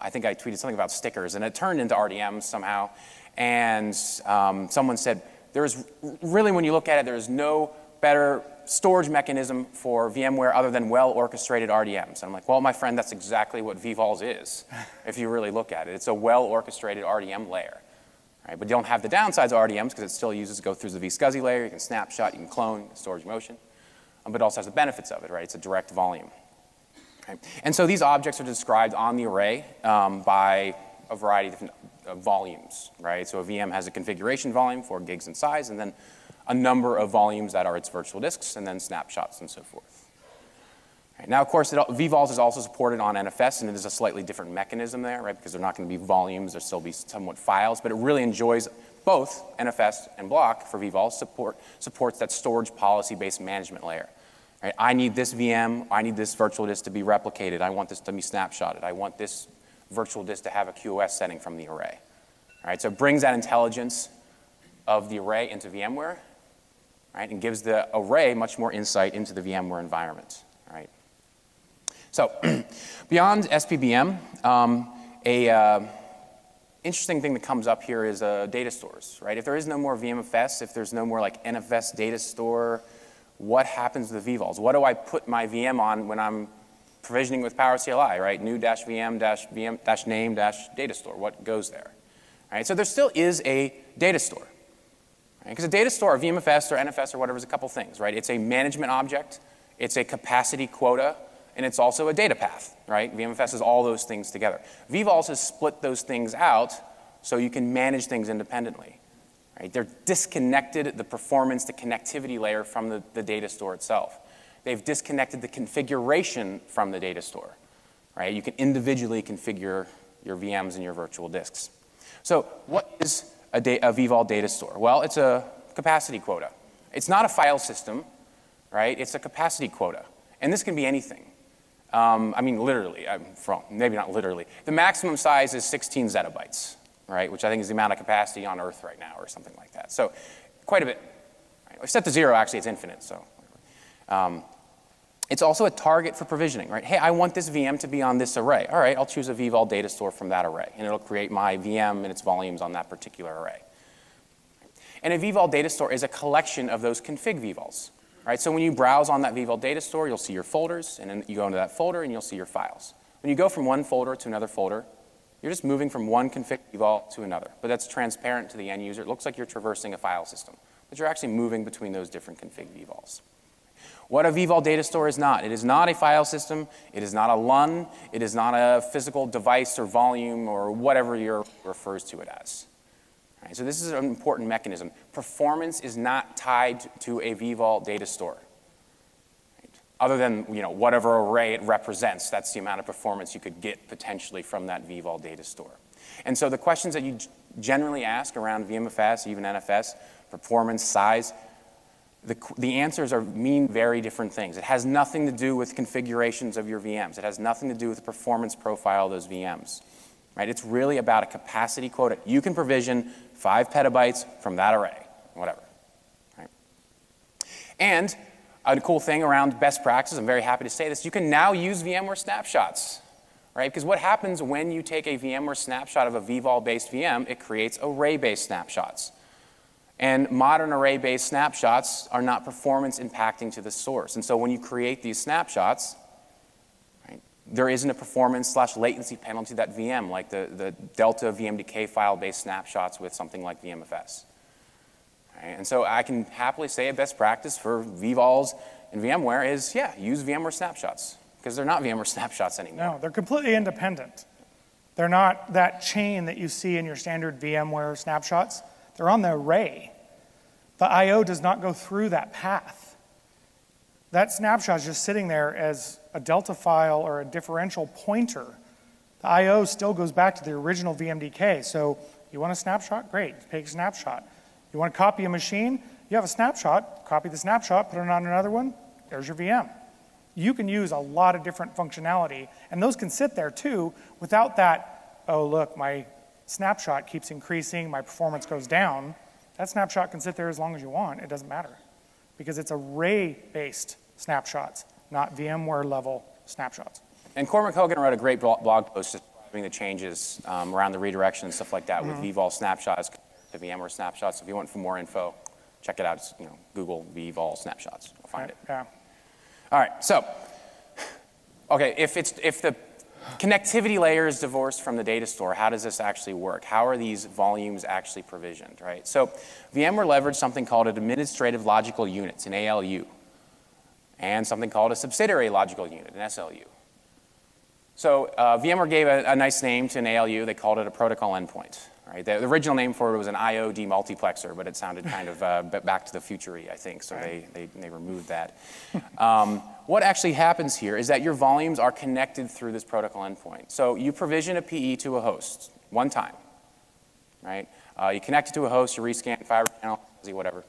I think I tweeted something about stickers, and it turned into RDMs somehow. And someone said, there's really, when you look at it, there's no better storage mechanism for VMware other than well-orchestrated RDMs. And I'm like, well, my friend, that's exactly what VVOLs is, if you really look at it. It's a well-orchestrated RDM layer. Right? But you don't have the downsides of RDMs, because it still uses go through the vSCSI layer. You can snapshot, you can clone, you can storage motion. But it also has the benefits of it, right? It's a direct volume. Right? And so these objects are described on the array by a variety of different volumes, right? So a VM has a configuration volume, 4 gigs in size, and then a number of volumes that are its virtual disks, and then snapshots and so forth. Right. Now, of course, VVOLs is also supported on NFS, and it is a slightly different mechanism there, right? Because they're not going to be volumes, they'll still be somewhat files, but it really enjoys both NFS and block for VVOLs supports that storage policy-based management layer. Right? I need this VM, I need this virtual disk to be replicated, I want this to be snapshotted, I want this virtual disk to have a QoS setting from the array. All right, so it brings that intelligence of the array into VMware, right, and gives the array much more insight into the VMware environment. Right? So beyond SPBM, interesting thing that comes up here is data stores. Right? If there is no more VMFS, if there's no more like NFS data store, what happens to the vVOLs? What do I put my VM on when I'm provisioning with PowerCLI, right? New -VM -VM -name -data store, what goes there? All right, so there still is a data store. Because a data store, or VMFS or NFS or whatever, is a couple things, right? It's a management object, it's a capacity quota, and it's also a data path, right? VMFS is all those things together. vVOLs has split those things out so you can manage things independently. Right? They're disconnected, the performance, the connectivity layer from the data store itself. They've disconnected the configuration from the data store. Right? You can individually configure your VMs and your virtual disks. So what is a vVOL data store? Well, it's a capacity quota. It's not a file system, right? It's a capacity quota. And this can be anything. I mean, literally, I'm wrong, maybe not literally. The maximum size is 16 zettabytes, right? Which I think is the amount of capacity on Earth right now or something like that. So quite a bit. Right? Except to zero, actually, it's infinite. So it's also a target for provisioning, right? Hey, I want this VM to be on this array. All right, I'll choose a vVOL data store from that array, and it'll create my VM and its volumes on that particular array. And a vVOL data store is a collection of those config vVOLs, right? So when you browse on that vVOL data store, you'll see your folders, and then you go into that folder, and you'll see your files. When you go from one folder to another folder, you're just moving from one config vVOL to another, but that's transparent to the end user. It looks like you're traversing a file system, but you're actually moving between those different config vVOLs. What a vVOL data store is not. It is not a file system, it is not a LUN, it is not a physical device or volume or whatever your refers to it as. All right, so this is an important mechanism. Performance is not tied to a vVOL data store. Right? Other than, you know, whatever array it represents, that's the amount of performance you could get potentially from that vVOL data store. And so the questions that you generally ask around VMFS, even NFS, performance, size, the answers mean very different things. It has nothing to do with configurations of your VMs. It has nothing to do with the performance profile of those VMs. Right? It's really about a capacity quota. You can provision 5 petabytes from that array, whatever. Right? And a cool thing around best practices, I'm very happy to say this, you can now use VMware snapshots. Right? Because what happens when you take a VMware snapshot of a vVOL-based VM, it creates array-based snapshots. And modern array-based snapshots are not performance impacting to the source. And so when you create these snapshots, right, there isn't a performance / latency penalty to that VM, like the Delta VMDK file-based snapshots with something like VMFS. Right, and so I can happily say a best practice for vVOLs and VMware is, yeah, use VMware snapshots, because they're not VMware snapshots anymore. No, they're completely independent. They're not that chain that you see in your standard VMware snapshots. They're on the array. The I.O. does not go through that path. That snapshot is just sitting there as a delta file or a differential pointer. The I.O. still goes back to the original VMDK. So you want a snapshot? Great, take a snapshot. You want to copy a machine? You have a snapshot, copy the snapshot, put it on another one, there's your VM. You can use a lot of different functionality, and those can sit there too without that, oh look, my snapshot keeps increasing, my performance goes down. That snapshot can sit there as long as you want, it doesn't matter. Because it's array-based snapshots, not VMware-level snapshots. And Cormac Hogan wrote a great blog post describing the changes around the redirection and stuff like that with vVOL snapshots to VMware snapshots. If you want for more info, check it out, just, you know, Google vVOL snapshots, you'll find it. Yeah. All right, so, okay, if the connectivity layer is divorced from the data store. How does this actually work? How are these volumes actually provisioned, right? So VMware leveraged something called an administrative logical unit, an ALU, and something called a subsidiary logical unit, an SLU. So VMware gave a nice name to an ALU. They called it a protocol endpoint, right? The original name for it was an IOD multiplexer, but it sounded kind of back to the future-y, I think, so right. they removed that. What actually happens here is that your volumes are connected through this protocol endpoint. So you provision a PE to a host one time, right? You connect it to a host, you rescan, fiber channel, whatever.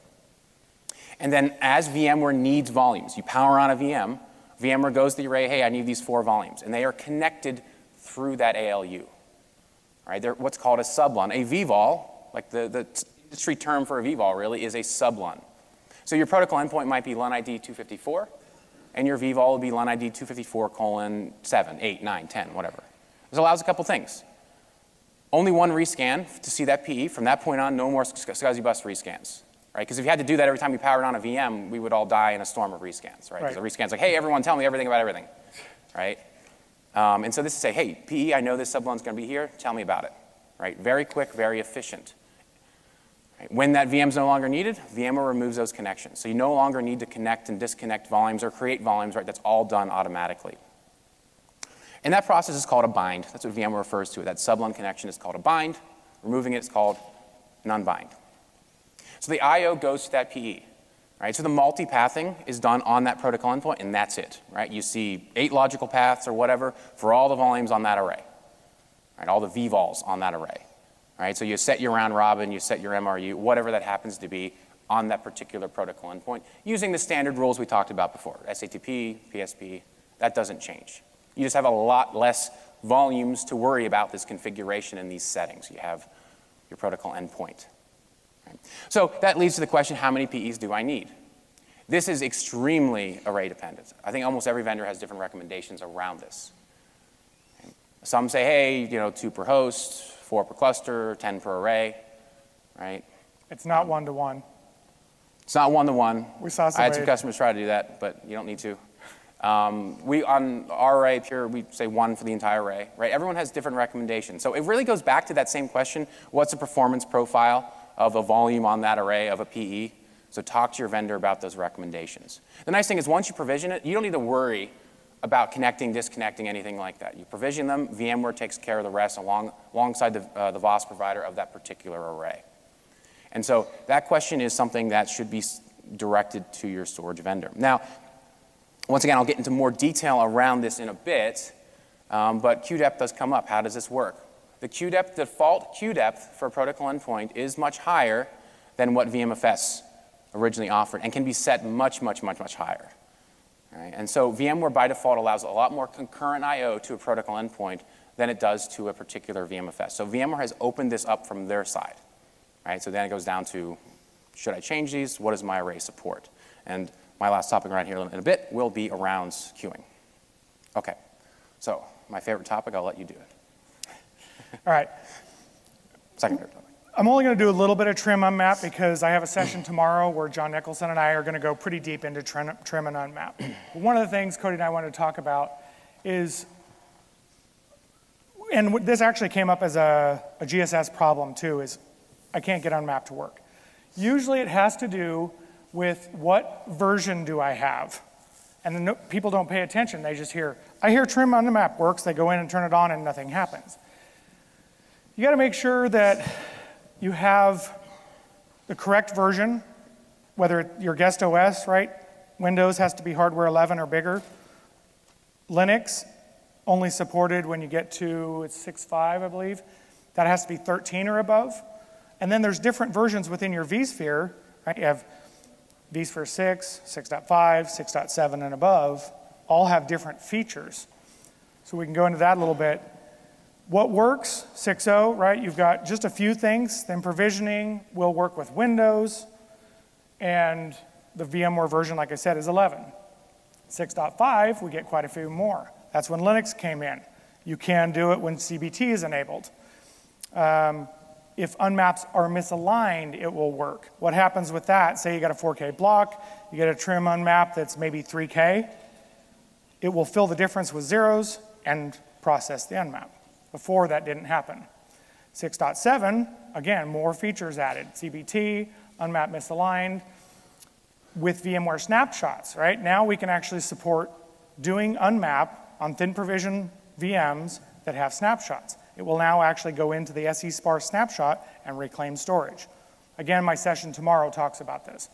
And then as VMware needs volumes, you power on a VM, VMware goes to the array, hey, I need these 4 volumes. And they are connected through that ALU. All right, they're what's called a sublun. A vVOL, like the industry term for a vVOL really, is a sublun. So your protocol endpoint might be LUN ID 254, and your vVOL will be LUN ID 254:7, 8, 9, 10, whatever. This allows a couple things. Only one rescan to see that PE. From that point on, no more SCSI bus rescans. Right? Because if you had to do that every time you powered on a VM, we would all die in a storm of rescans. Right? Because the rescan's like, hey, everyone, tell me everything about everything. Right? And so this is say, hey, PE, I know this sublun's going to be here. Tell me about it. Right? Very quick, very efficient. Right? When that VM's no longer needed, VMware removes those connections. So you no longer need to connect and disconnect volumes or create volumes. Right? That's all done automatically. And that process is called a bind. That's what VMware refers to it. That sublun connection is called a bind. Removing it is called an unbind. So the I.O. goes to that PE. Right? So the multipathing is done on that protocol endpoint, and that's it. Right? You see 8 logical paths or whatever for all the volumes on that array, right? All the vVols on that array. Right? So you set your round robin, you set your MRU, whatever that happens to be on that particular protocol endpoint, using the standard rules we talked about before, SATP, PSP. That doesn't change. You just have a lot less volumes to worry about this configuration in these settings. You have your protocol endpoint. Right? So that leads to the question, how many PEs do I need? This is extremely array dependent. I think almost every vendor has different recommendations around this. Right? Some say, hey, you know, 2 per host, 4 per cluster, 10 per array. Right? It's not one-to-one. It's not one-to-one. We saw some I had some customers try to do that, but you don't need to. We on our array Pure, we say 1 for the entire array, right? Everyone has different recommendations. So it really goes back to that same question, what's the performance profile of a volume on that array of a PE? So talk to your vendor about those recommendations. The nice thing is once you provision it, you don't need to worry about connecting, disconnecting, anything like that. You provision them, VMware takes care of the rest alongside the VOS provider of that particular array. And so that question is something that should be directed to your storage vendor. Now, once again, I'll get into more detail around this in a bit, but QDEP does come up. How does this work? The QDEP, default QDEP for a protocol endpoint is much higher than what VMFS originally offered and can be set much, much, much, much higher. All right? And so VMware by default allows a lot more concurrent I.O. to a protocol endpoint than it does to a particular VMFS. So VMware has opened this up from their side. All right? So then it goes down to, should I change these? What does my array support? And my last topic right here in a bit will be around queuing. Okay, so my favorite topic, I'll let you do it. All right. Second favorite topic. I'm only gonna do a little bit of trim unmap because I have a session tomorrow where John Nicholson and I are gonna go pretty deep into trim and unmap. But one of the things Cody and I wanted to talk about is, and this actually came up as a GSS problem too, is I can't get unmap to work. Usually it has to do with what version do I have? And then people don't pay attention. They just hear, I hear trim on the map works. They go in and turn it on and nothing happens. You gotta make sure that you have the correct version, whether it's your guest OS, right? Windows has to be hardware 11 or bigger. Linux, only supported when you get to, it's 6.5, I believe. That has to be 13 or above. And then there's different versions within your vSphere, right? You have vSphere 6, 6.5, 6.7, and above all have different features. So we can go into that a little bit. What works, 6.0, right? You've got just a few things. Then provisioning will work with Windows. And the VMware version, like I said, is 11. 6.5, we get quite a few more. That's when Linux came in. You can do it when CBT is enabled. If unmaps are misaligned, it will work. What happens with that? Say you got a 4K block, you get a trim unmap that's maybe 3K. It will fill the difference with zeros and process the unmap. Before, that didn't happen. 6.7, again, more features added. CBT, unmap misaligned. With VMware snapshots, right? Now we can actually support doing unmap on thin provision VMs that have snapshots. It will now actually go into the SE sparse snapshot and reclaim storage. Again, my session tomorrow talks about this.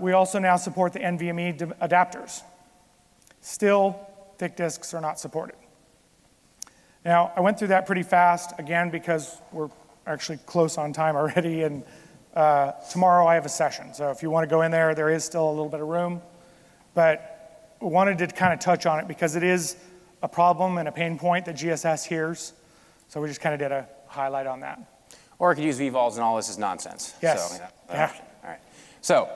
We also now support the NVMe adapters. Still, thick disks are not supported. Now, I went through that pretty fast, again, because we're actually close on time already, and Tomorrow I have a session, so if you want to go in there, there is still a little bit of room. But I wanted to kind of touch on it because it is a problem and a pain point that GSS hears. So we just kind of did a highlight on that. Or I could use vVols and all this is nonsense. Yes. So, all right. So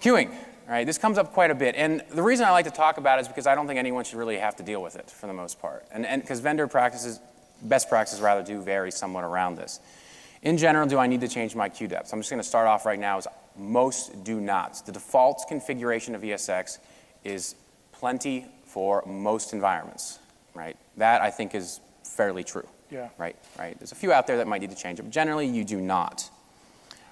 queuing. All right, this comes up quite a bit. And the reason I like to talk about it is because I don't think anyone should really have to deal with it for the most part. And because vendor practices, best practices rather, do vary somewhat around this. In general, do I need to change my queue depth? So I'm just going to start off right now as most do not. The default configuration of ESX is plenty for most environments, right? That I think is fairly true. Yeah. Right. There's a few out there that might need to change it, but generally you do not.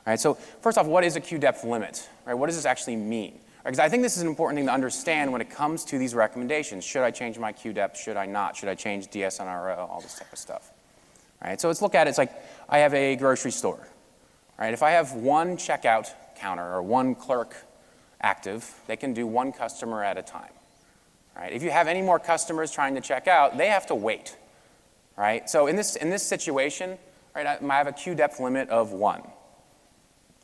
All right, so first off, what is a queue depth limit? Right, what does this actually mean? Because I think this is an important thing to understand when it comes to these recommendations. Should I change my queue depth? Should I not? Should I change DSNRO? All this type of stuff. All right, so let's look at it. It's like I have a grocery store. Right, if I have one checkout counter or one clerk active, they can do one customer at a time. Right, if you have any more customers trying to check out, they have to wait. Right, so in this situation, right, I have a queue depth limit of 1.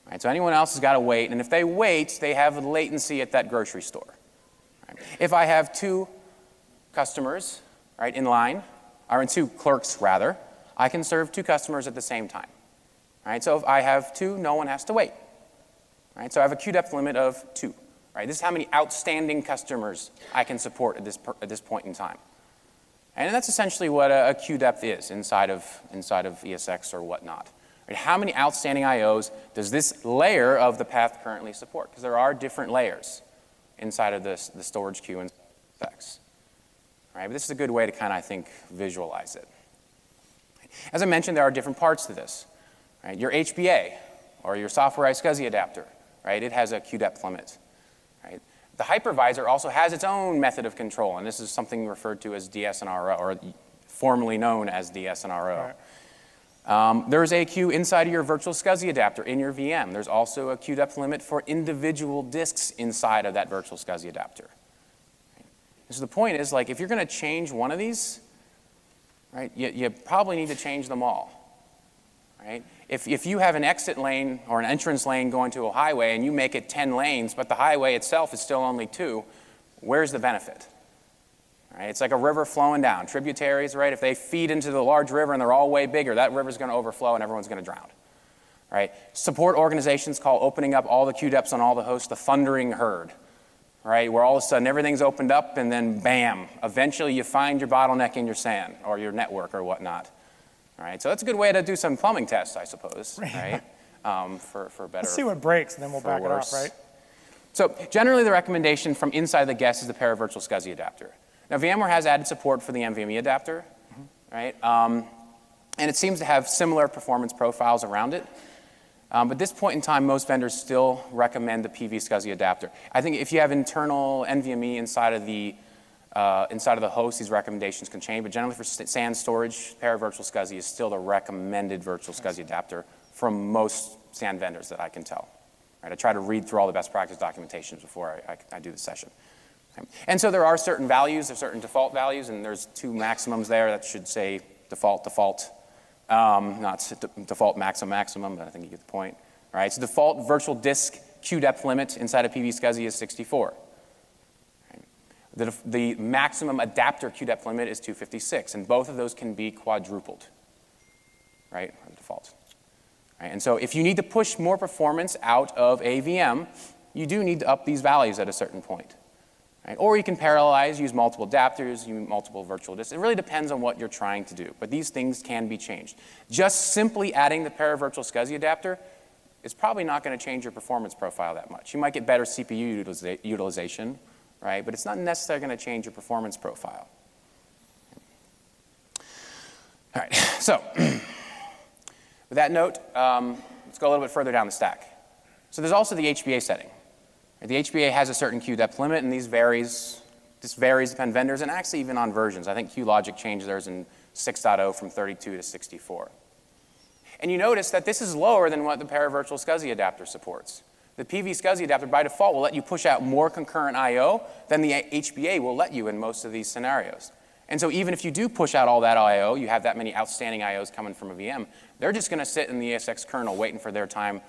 Right, so anyone else has got to wait, and if they wait, they have latency at that grocery store. Right. If I have two customers in line, or two clerks rather, I can serve two customers at the same time. Right, so if I have two, no one has to wait. Right, so I have a queue depth limit of 2. Right, this is how many outstanding customers I can support at this point in time. And that's essentially what a queue depth is inside of ESX or whatnot. How many outstanding IOs does this layer of the path currently support? Because there are different layers inside of this, the storage queue and ESX. Right, but this is a good way to kind of, I think, visualize it. As I mentioned, there are different parts to this. Right, your HBA or your software iSCSI adapter, right, it has a queue depth limit. Right? The hypervisor also has its own method of control, and this is something referred to as DSNRO, or formerly known as DSNRO. There's a queue inside of your virtual SCSI adapter in your VM. There's also a queue depth limit for individual disks inside of that virtual SCSI adapter. Right. So the point is, like, if you're going to change one of these, right, you probably need to change them all. Right? If you have an exit lane or an entrance lane going to a highway and you make it 10 lanes, but the highway itself is still only 2, where's the benefit? Right, it's like a river flowing down. Tributaries, right? If they feed into the large river and they're all way bigger, that river's going to overflow and everyone's going to drown. Right? Support organizations call opening up all the queue depths on all the hosts the thundering herd, right? Where all of a sudden everything's opened up and then bam, eventually you find your bottleneck in your SAN or your network or whatnot. Right? So that's a good way to do some plumbing tests, I suppose, right? For better. Let's see what breaks and then we'll back it up, right? So generally the recommendation from inside the guest is the pair of virtual SCSI adapter. Now, VMware has added support for the NVMe adapter, right? And it seems to have similar performance profiles around it. But at this point in time, most vendors still recommend the PV-SCSI adapter. I think if you have internal NVMe inside of the host, these recommendations can change. But generally, for SAN storage, pair of virtual SCSI is still the recommended virtual SCSI adapter from most SAN vendors that I can tell. Right? I try to read through all the best practice documentations before I do the session. And so there are certain values, there's certain default values, and there's 2 maximums there that should say default, not default maximum, but I think you get the point. All right, so default virtual disk queue depth limit inside of PV-SCSI is 64. Right. The maximum adapter queue depth limit is 256, and both of those can be quadrupled, right, or the default. Right, and so if you need to push more performance out of a VM, you do need to up these values at a certain point. Right? Or you can parallelize, use multiple adapters, use multiple virtual disks. It really depends on what you're trying to do, but these things can be changed. Just simply adding the pair of virtual SCSI adapter is probably not going to change your performance profile that much. You might get better CPU utilization, right? But it's not necessarily going to change your performance profile. All right, so with that note, let's go a little bit further down the stack. So there's also the HBA setting. The HBA has a certain queue depth limit, and this varies depending on vendors and actually even on versions. I think QLogic changed theirs in 6.0 from 32 to 64. And you notice that this is lower than what the pair of virtual SCSI adapter supports. The PV-SCSI adapter by default will let you push out more concurrent I/O than the HBA will let you in most of these scenarios. And so even if you do push out all that I/O, you have that many outstanding I/Os coming from a VM, they're just going to sit in the ESX kernel waiting for their time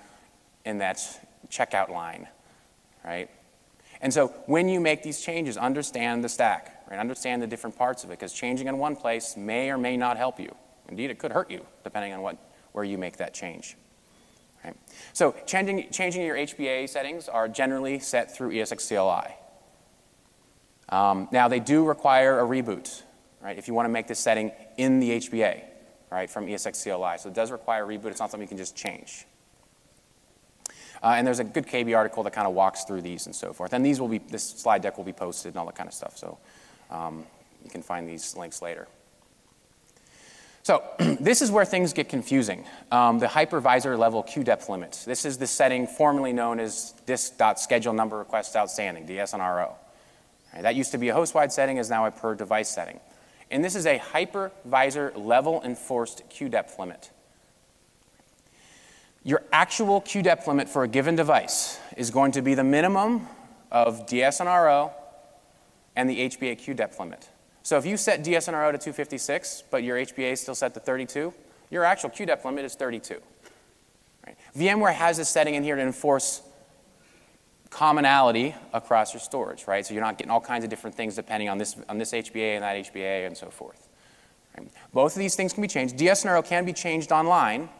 in that checkout line, right? And so when you make these changes, understand the stack, right? Understand the different parts of it, because changing in one place may or may not help you. Indeed, it could hurt you, depending on where you make that change. Right? So changing your HPA settings are generally set through ESX CLI. Now, they do require a reboot, right, if you want to make this setting in the HPA, right, from ESX CLI. So it does require a reboot. It's not something you can just change. And there's a good KB article that kind of walks through these and so forth. And these will be, this slide deck will be posted and all that kind of stuff. So you can find these links later. So this is where things get confusing. The hypervisor level queue depth limits. This is the setting formerly known as disk.schedule number requests outstanding, DSNRO. Right, that used to be a host-wide setting, is now a per device setting. And this is a hypervisor level enforced queue depth limit. Your actual queue depth limit for a given device is going to be the minimum of DSNRO and the HPA queue depth limit. So if you set DSNRO to 256, but your HPA is still set to 32, your actual queue depth limit is 32. Right? VMware has this setting in here to enforce commonality across your storage, right? So you're not getting all kinds of different things depending on this HPA and that HPA and so forth. Right? Both of these things can be changed. DSNRO can be changed online,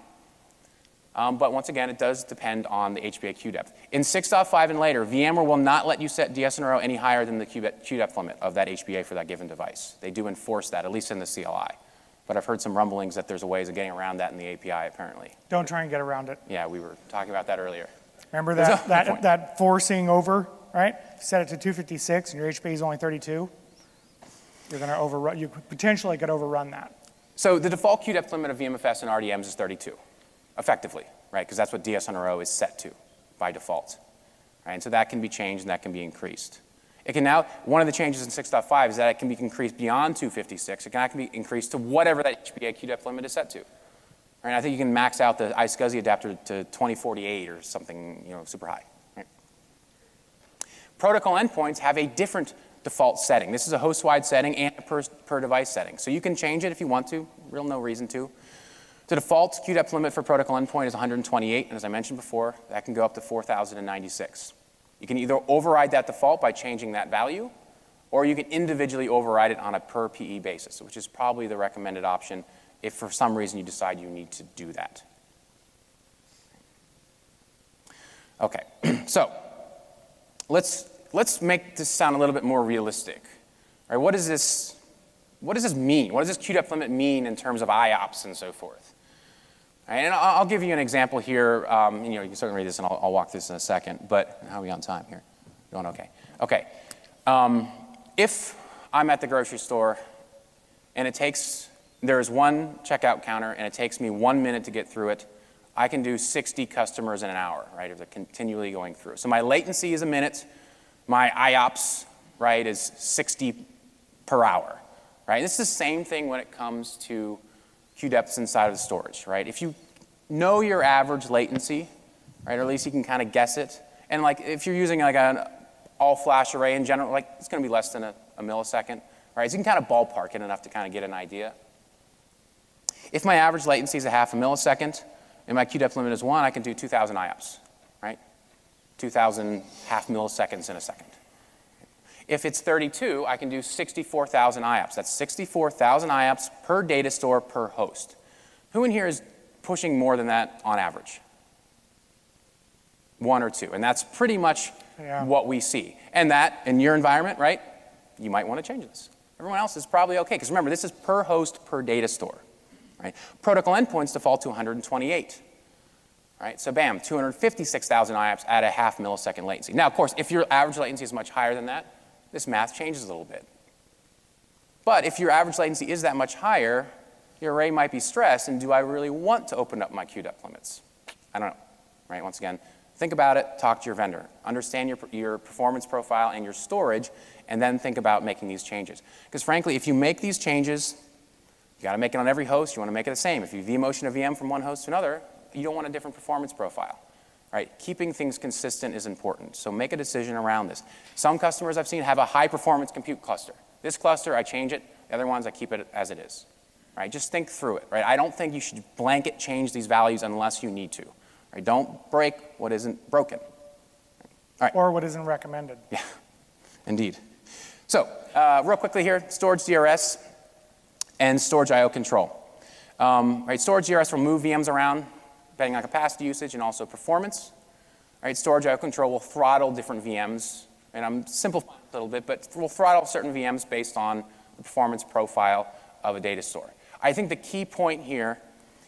but once again, it does depend on the HPA queue depth. In 6.5 and later, VMware will not let you set DSNRO any higher than the queue depth limit of that HPA for that given device. They do enforce that, at least in the CLI. But I've heard some rumblings that there's a ways of getting around that in the API, apparently. Don't try and get around it. Yeah, we were talking about that earlier. Remember that forcing over, right? Set it to 256 and your HPA is only 32. You're going to overrun, you potentially could overrun that. So the default queue depth limit of VMFS and RDMs is 32, effectively, right? Because that's what DSNRO is set to by default. Right? And so that can be changed and that can be increased. It can now, one of the changes in 6.5 is that it can be increased beyond 256. It can now be increased to whatever that HPA queue depth limit is set to. Right, I think you can max out the iSCSI adapter to 2048 or something, you know, super high. Right? Protocol endpoints have a different default setting. This is a host-wide setting and a per device setting. So you can change it if you want to, real no reason to. The default queue depth limit for protocol endpoint is 128, and as I mentioned before, that can go up to 4,096. You can either override that default by changing that value, or you can individually override it on a per PE basis, which is probably the recommended option if for some reason you decide you need to do that. Okay, so let's make this sound a little bit more realistic. All right, what does this mean? What does this queue depth limit mean in terms of IOPS and so forth? All right, and I'll give you an example here. You know, you can certainly read this and I'll walk this in a second, but how are we on time here? Doing okay. Okay, if I'm at the grocery store and it takes, there is one checkout counter, and it takes me 1 minute to get through it. I can do 60 customers in an hour, right, if they're continually going through. So my latency is a minute. My IOPS, right, is 60 per hour, right? This is the same thing when it comes to queue depths inside of the storage, right? If you know your average latency, right, or at least you can kind of guess it, and like if you're using like an all-flash array in general, like it's going to be less than a millisecond, right? So you can kind of ballpark it enough to kind of get an idea. If my average latency is a half a millisecond and my queue depth limit is 1, I can do 2,000 IOPS, right? 2,000 half milliseconds in a second. If it's 32, I can do 64,000 IOPS. That's 64,000 IOPS per data store per host. Who in here is pushing more than that on average? One or two, and that's pretty much what we see. And that, in your environment, right, you might want to change this. Everyone else is probably okay, because remember, this is per host per data store. Right. Protocol endpoints default to 128. Right? So bam, 256,000 IOPS at a half millisecond latency. Now, of course, if your average latency is much higher than that, this math changes a little bit. But if your average latency is that much higher, your array might be stressed, and do I really want to open up my queue depth limits? I don't know. Right? Once again, think about it, talk to your vendor. Understand your performance profile and your storage, and then think about making these changes. Because frankly, if you make these changes, you got to make it on every host. You want to make it the same. If you vMotion a VM from one host to another, you don't want a different performance profile, right? Keeping things consistent is important. So make a decision around this. Some customers I've seen have a high-performance compute cluster. This cluster, I change it. The other ones, I keep it as it is, right? Just think through it, right? I don't think you should blanket change these values unless you need to, Right? Don't break what isn't broken. All right. Or what isn't recommended. Yeah, indeed. So real quickly here, storage DRS and storage IO control. Right, storage DRS will move VMs around depending on capacity usage and also performance. Right, storage IO control will throttle different VMs. And I'm simplifying a little bit, but we'll throttle certain VMs based on the performance profile of a data store. I think the key point here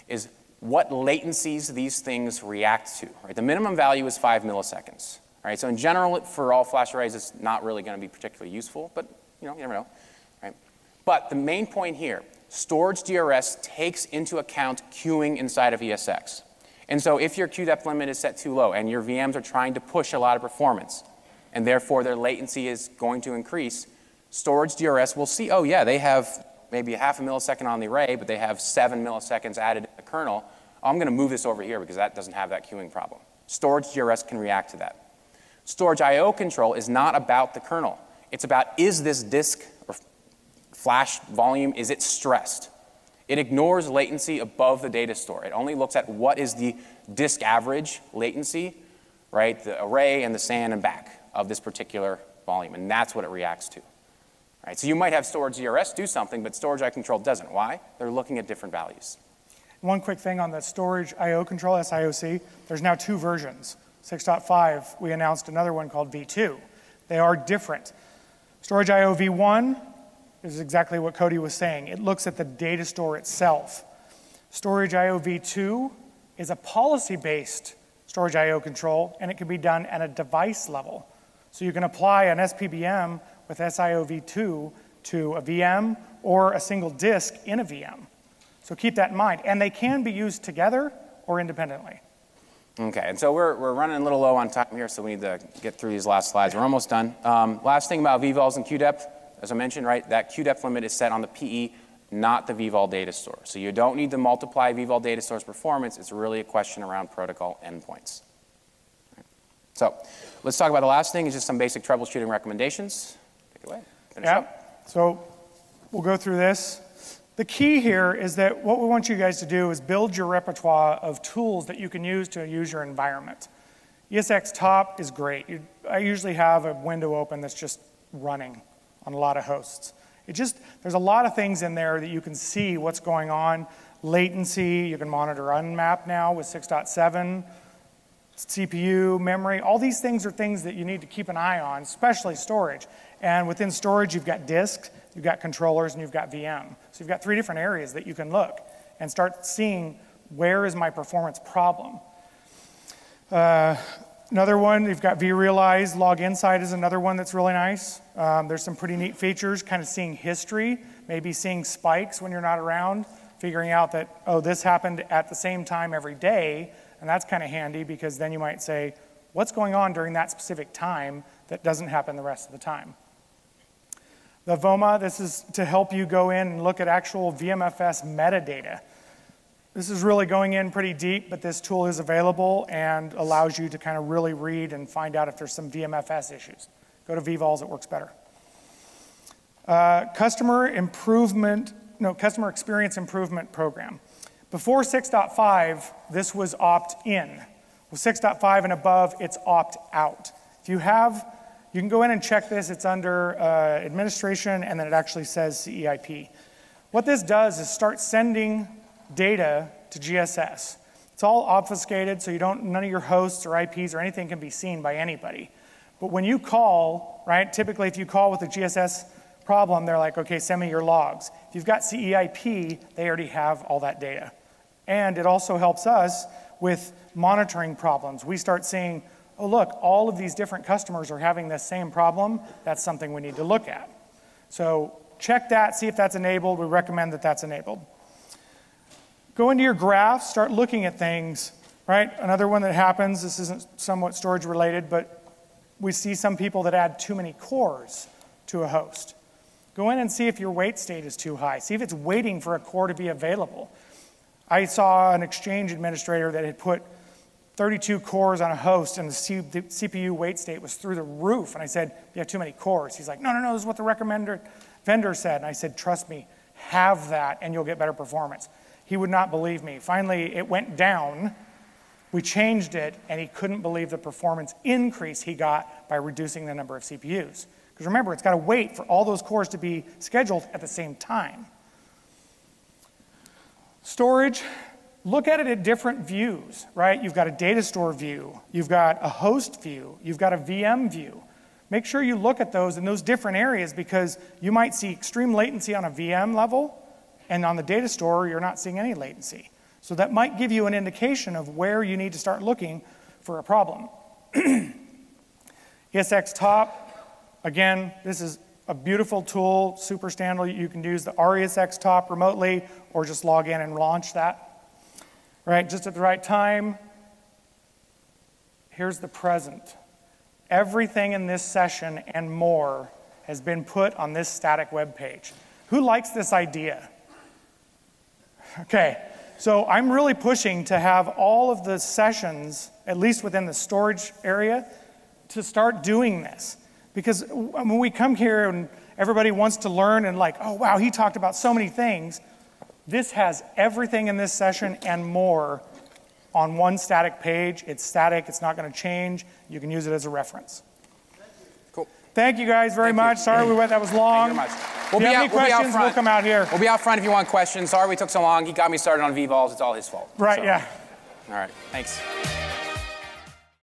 is what latencies these things react to. Right? The minimum value is 5 milliseconds. Right? So in general, for all flash arrays, it's not really going to be particularly useful, but you know, you never know. Right? But the main point here, storage DRS takes into account queuing inside of ESX. And so if your queue depth limit is set too low and your VMs are trying to push a lot of performance, and therefore their latency is going to increase, storage DRS will see, oh yeah, they have maybe a half a millisecond on the array, but they have 7 milliseconds added in the kernel. I'm gonna move this over here because that doesn't have that queuing problem. Storage DRS can react to that. Storage IO control is not about the kernel. It's about, is this disk or flash volume, is it stressed? It ignores latency above the data store. It only looks at what is the disk average latency, right? The array and the SAN and back of this particular volume, and that's what it reacts to. All right, so you might have storage DRS do something, but storage IO control doesn't. Why? They're looking at different values. One quick thing on the storage IO control, SIOC, there's now 2 versions. 6.5, we announced another one called V2. They are different. Storage IO V1 is exactly what Cody was saying. It looks at the data store itself. Storage IO V2 is a policy-based storage IO control, and it can be done at a device level. So you can apply an SPBM with SIOV2 to a VM or a single disk in a VM. So keep that in mind. And they can be used together or independently. OK, and so we're running a little low on time here, so we need to get through these last slides. We're almost done. Last thing about vVols and QDepth, as I mentioned, right, that QDepth limit is set on the PE, not the vVol data store. So you don't need to multiply vVol data store's performance. It's really a question around protocol endpoints. So let's talk about the last thing, is just some basic troubleshooting recommendations. Take it away. Finish up. So we'll go through this. The key here is that what we want you guys to do is build your repertoire of tools that you can use to use your environment. ESX top is great. I usually have a window open that's just running on a lot of hosts. There's a lot of things in there that you can see what's going on. Latency, you can monitor unmap now with 6.7. CPU, memory, all these things are things that you need to keep an eye on, especially storage. And within storage, you've got disks, you've got controllers, and you've got VM. So you've got 3 different areas that you can look and start seeing where is my performance problem. Another one, you've got vRealize, log insight is another one that's really nice. There's some pretty neat features, kind of seeing history, maybe seeing spikes when you're not around, figuring out that, oh, this happened at the same time every day. And that's kind of handy because then you might say, what's going on during that specific time that doesn't happen the rest of the time? The VOMA, this is to help you go in and look at actual VMFS metadata. This is really going in pretty deep, but this tool is available and allows you to kind of really read and find out if there's some VMFS issues. Go to vVols, it works better. Customer Experience Improvement Program. Before 6.5, this was opt-in. With 6.5 and above, it's opt-out. If you have, you can go in and check this. It's under administration, and then it actually says CEIP. What this does is start sending data to GSS. It's all obfuscated, so you don't, none of your hosts or IPs or anything can be seen by anybody. But when you call, right, typically if you call with a GSS problem, they're like, okay, send me your logs. If you've got CEIP, they already have all that data. And it also helps us with monitoring problems. We start seeing, oh, look, all of these different customers are having this same problem. That's something we need to look at. So check that, see if that's enabled. We recommend that that's enabled. Go into your graphs, start looking at things, right? Another one that happens, this isn't somewhat storage related, but we see some people that add too many cores to a host. Go in and see if your wait state is too high. See if it's waiting for a core to be available. I saw an Exchange administrator that had put 32 cores on a host and the CPU wait state was through the roof. And I said, you have too many cores. He's like, no, no, no, this is what the recommender vendor said. And I said, trust me, have that and you'll get better performance. He would not believe me. Finally, it went down. We changed it, and he couldn't believe the performance increase he got by reducing the number of CPUs. Because remember, it's got to wait for all those cores to be scheduled at the same time. Storage, look at it at different views, right? You've got a data store view, you've got a host view, you've got a VM view. Make sure you look at those in those different areas, because you might see extreme latency on a VM level, and on the data store, you're not seeing any latency. So that might give you an indication of where you need to start looking for a problem. ESX top, again, this is a beautiful tool, super standard. You can use the RESX top remotely or just log in and launch that, right? Just at the right time. Here's the present. Everything in this session and more has been put on this static web page. Who likes this idea? Okay, so I'm really pushing to have all of the sessions, at least within the storage area, to start doing this. Because when we come here and everybody wants to learn and like, oh wow, he talked about so many things. This has everything in this session and more on one static page. It's static, it's not gonna change. You can use it as a reference. Cool. Thank you guys very much. Sorry we went, that was long. Thank you very much. We'll come out here. We'll be out front if you want questions. Sorry we took so long. He got me started on vVols. It's all his fault. Right, so. Yeah. All right, thanks.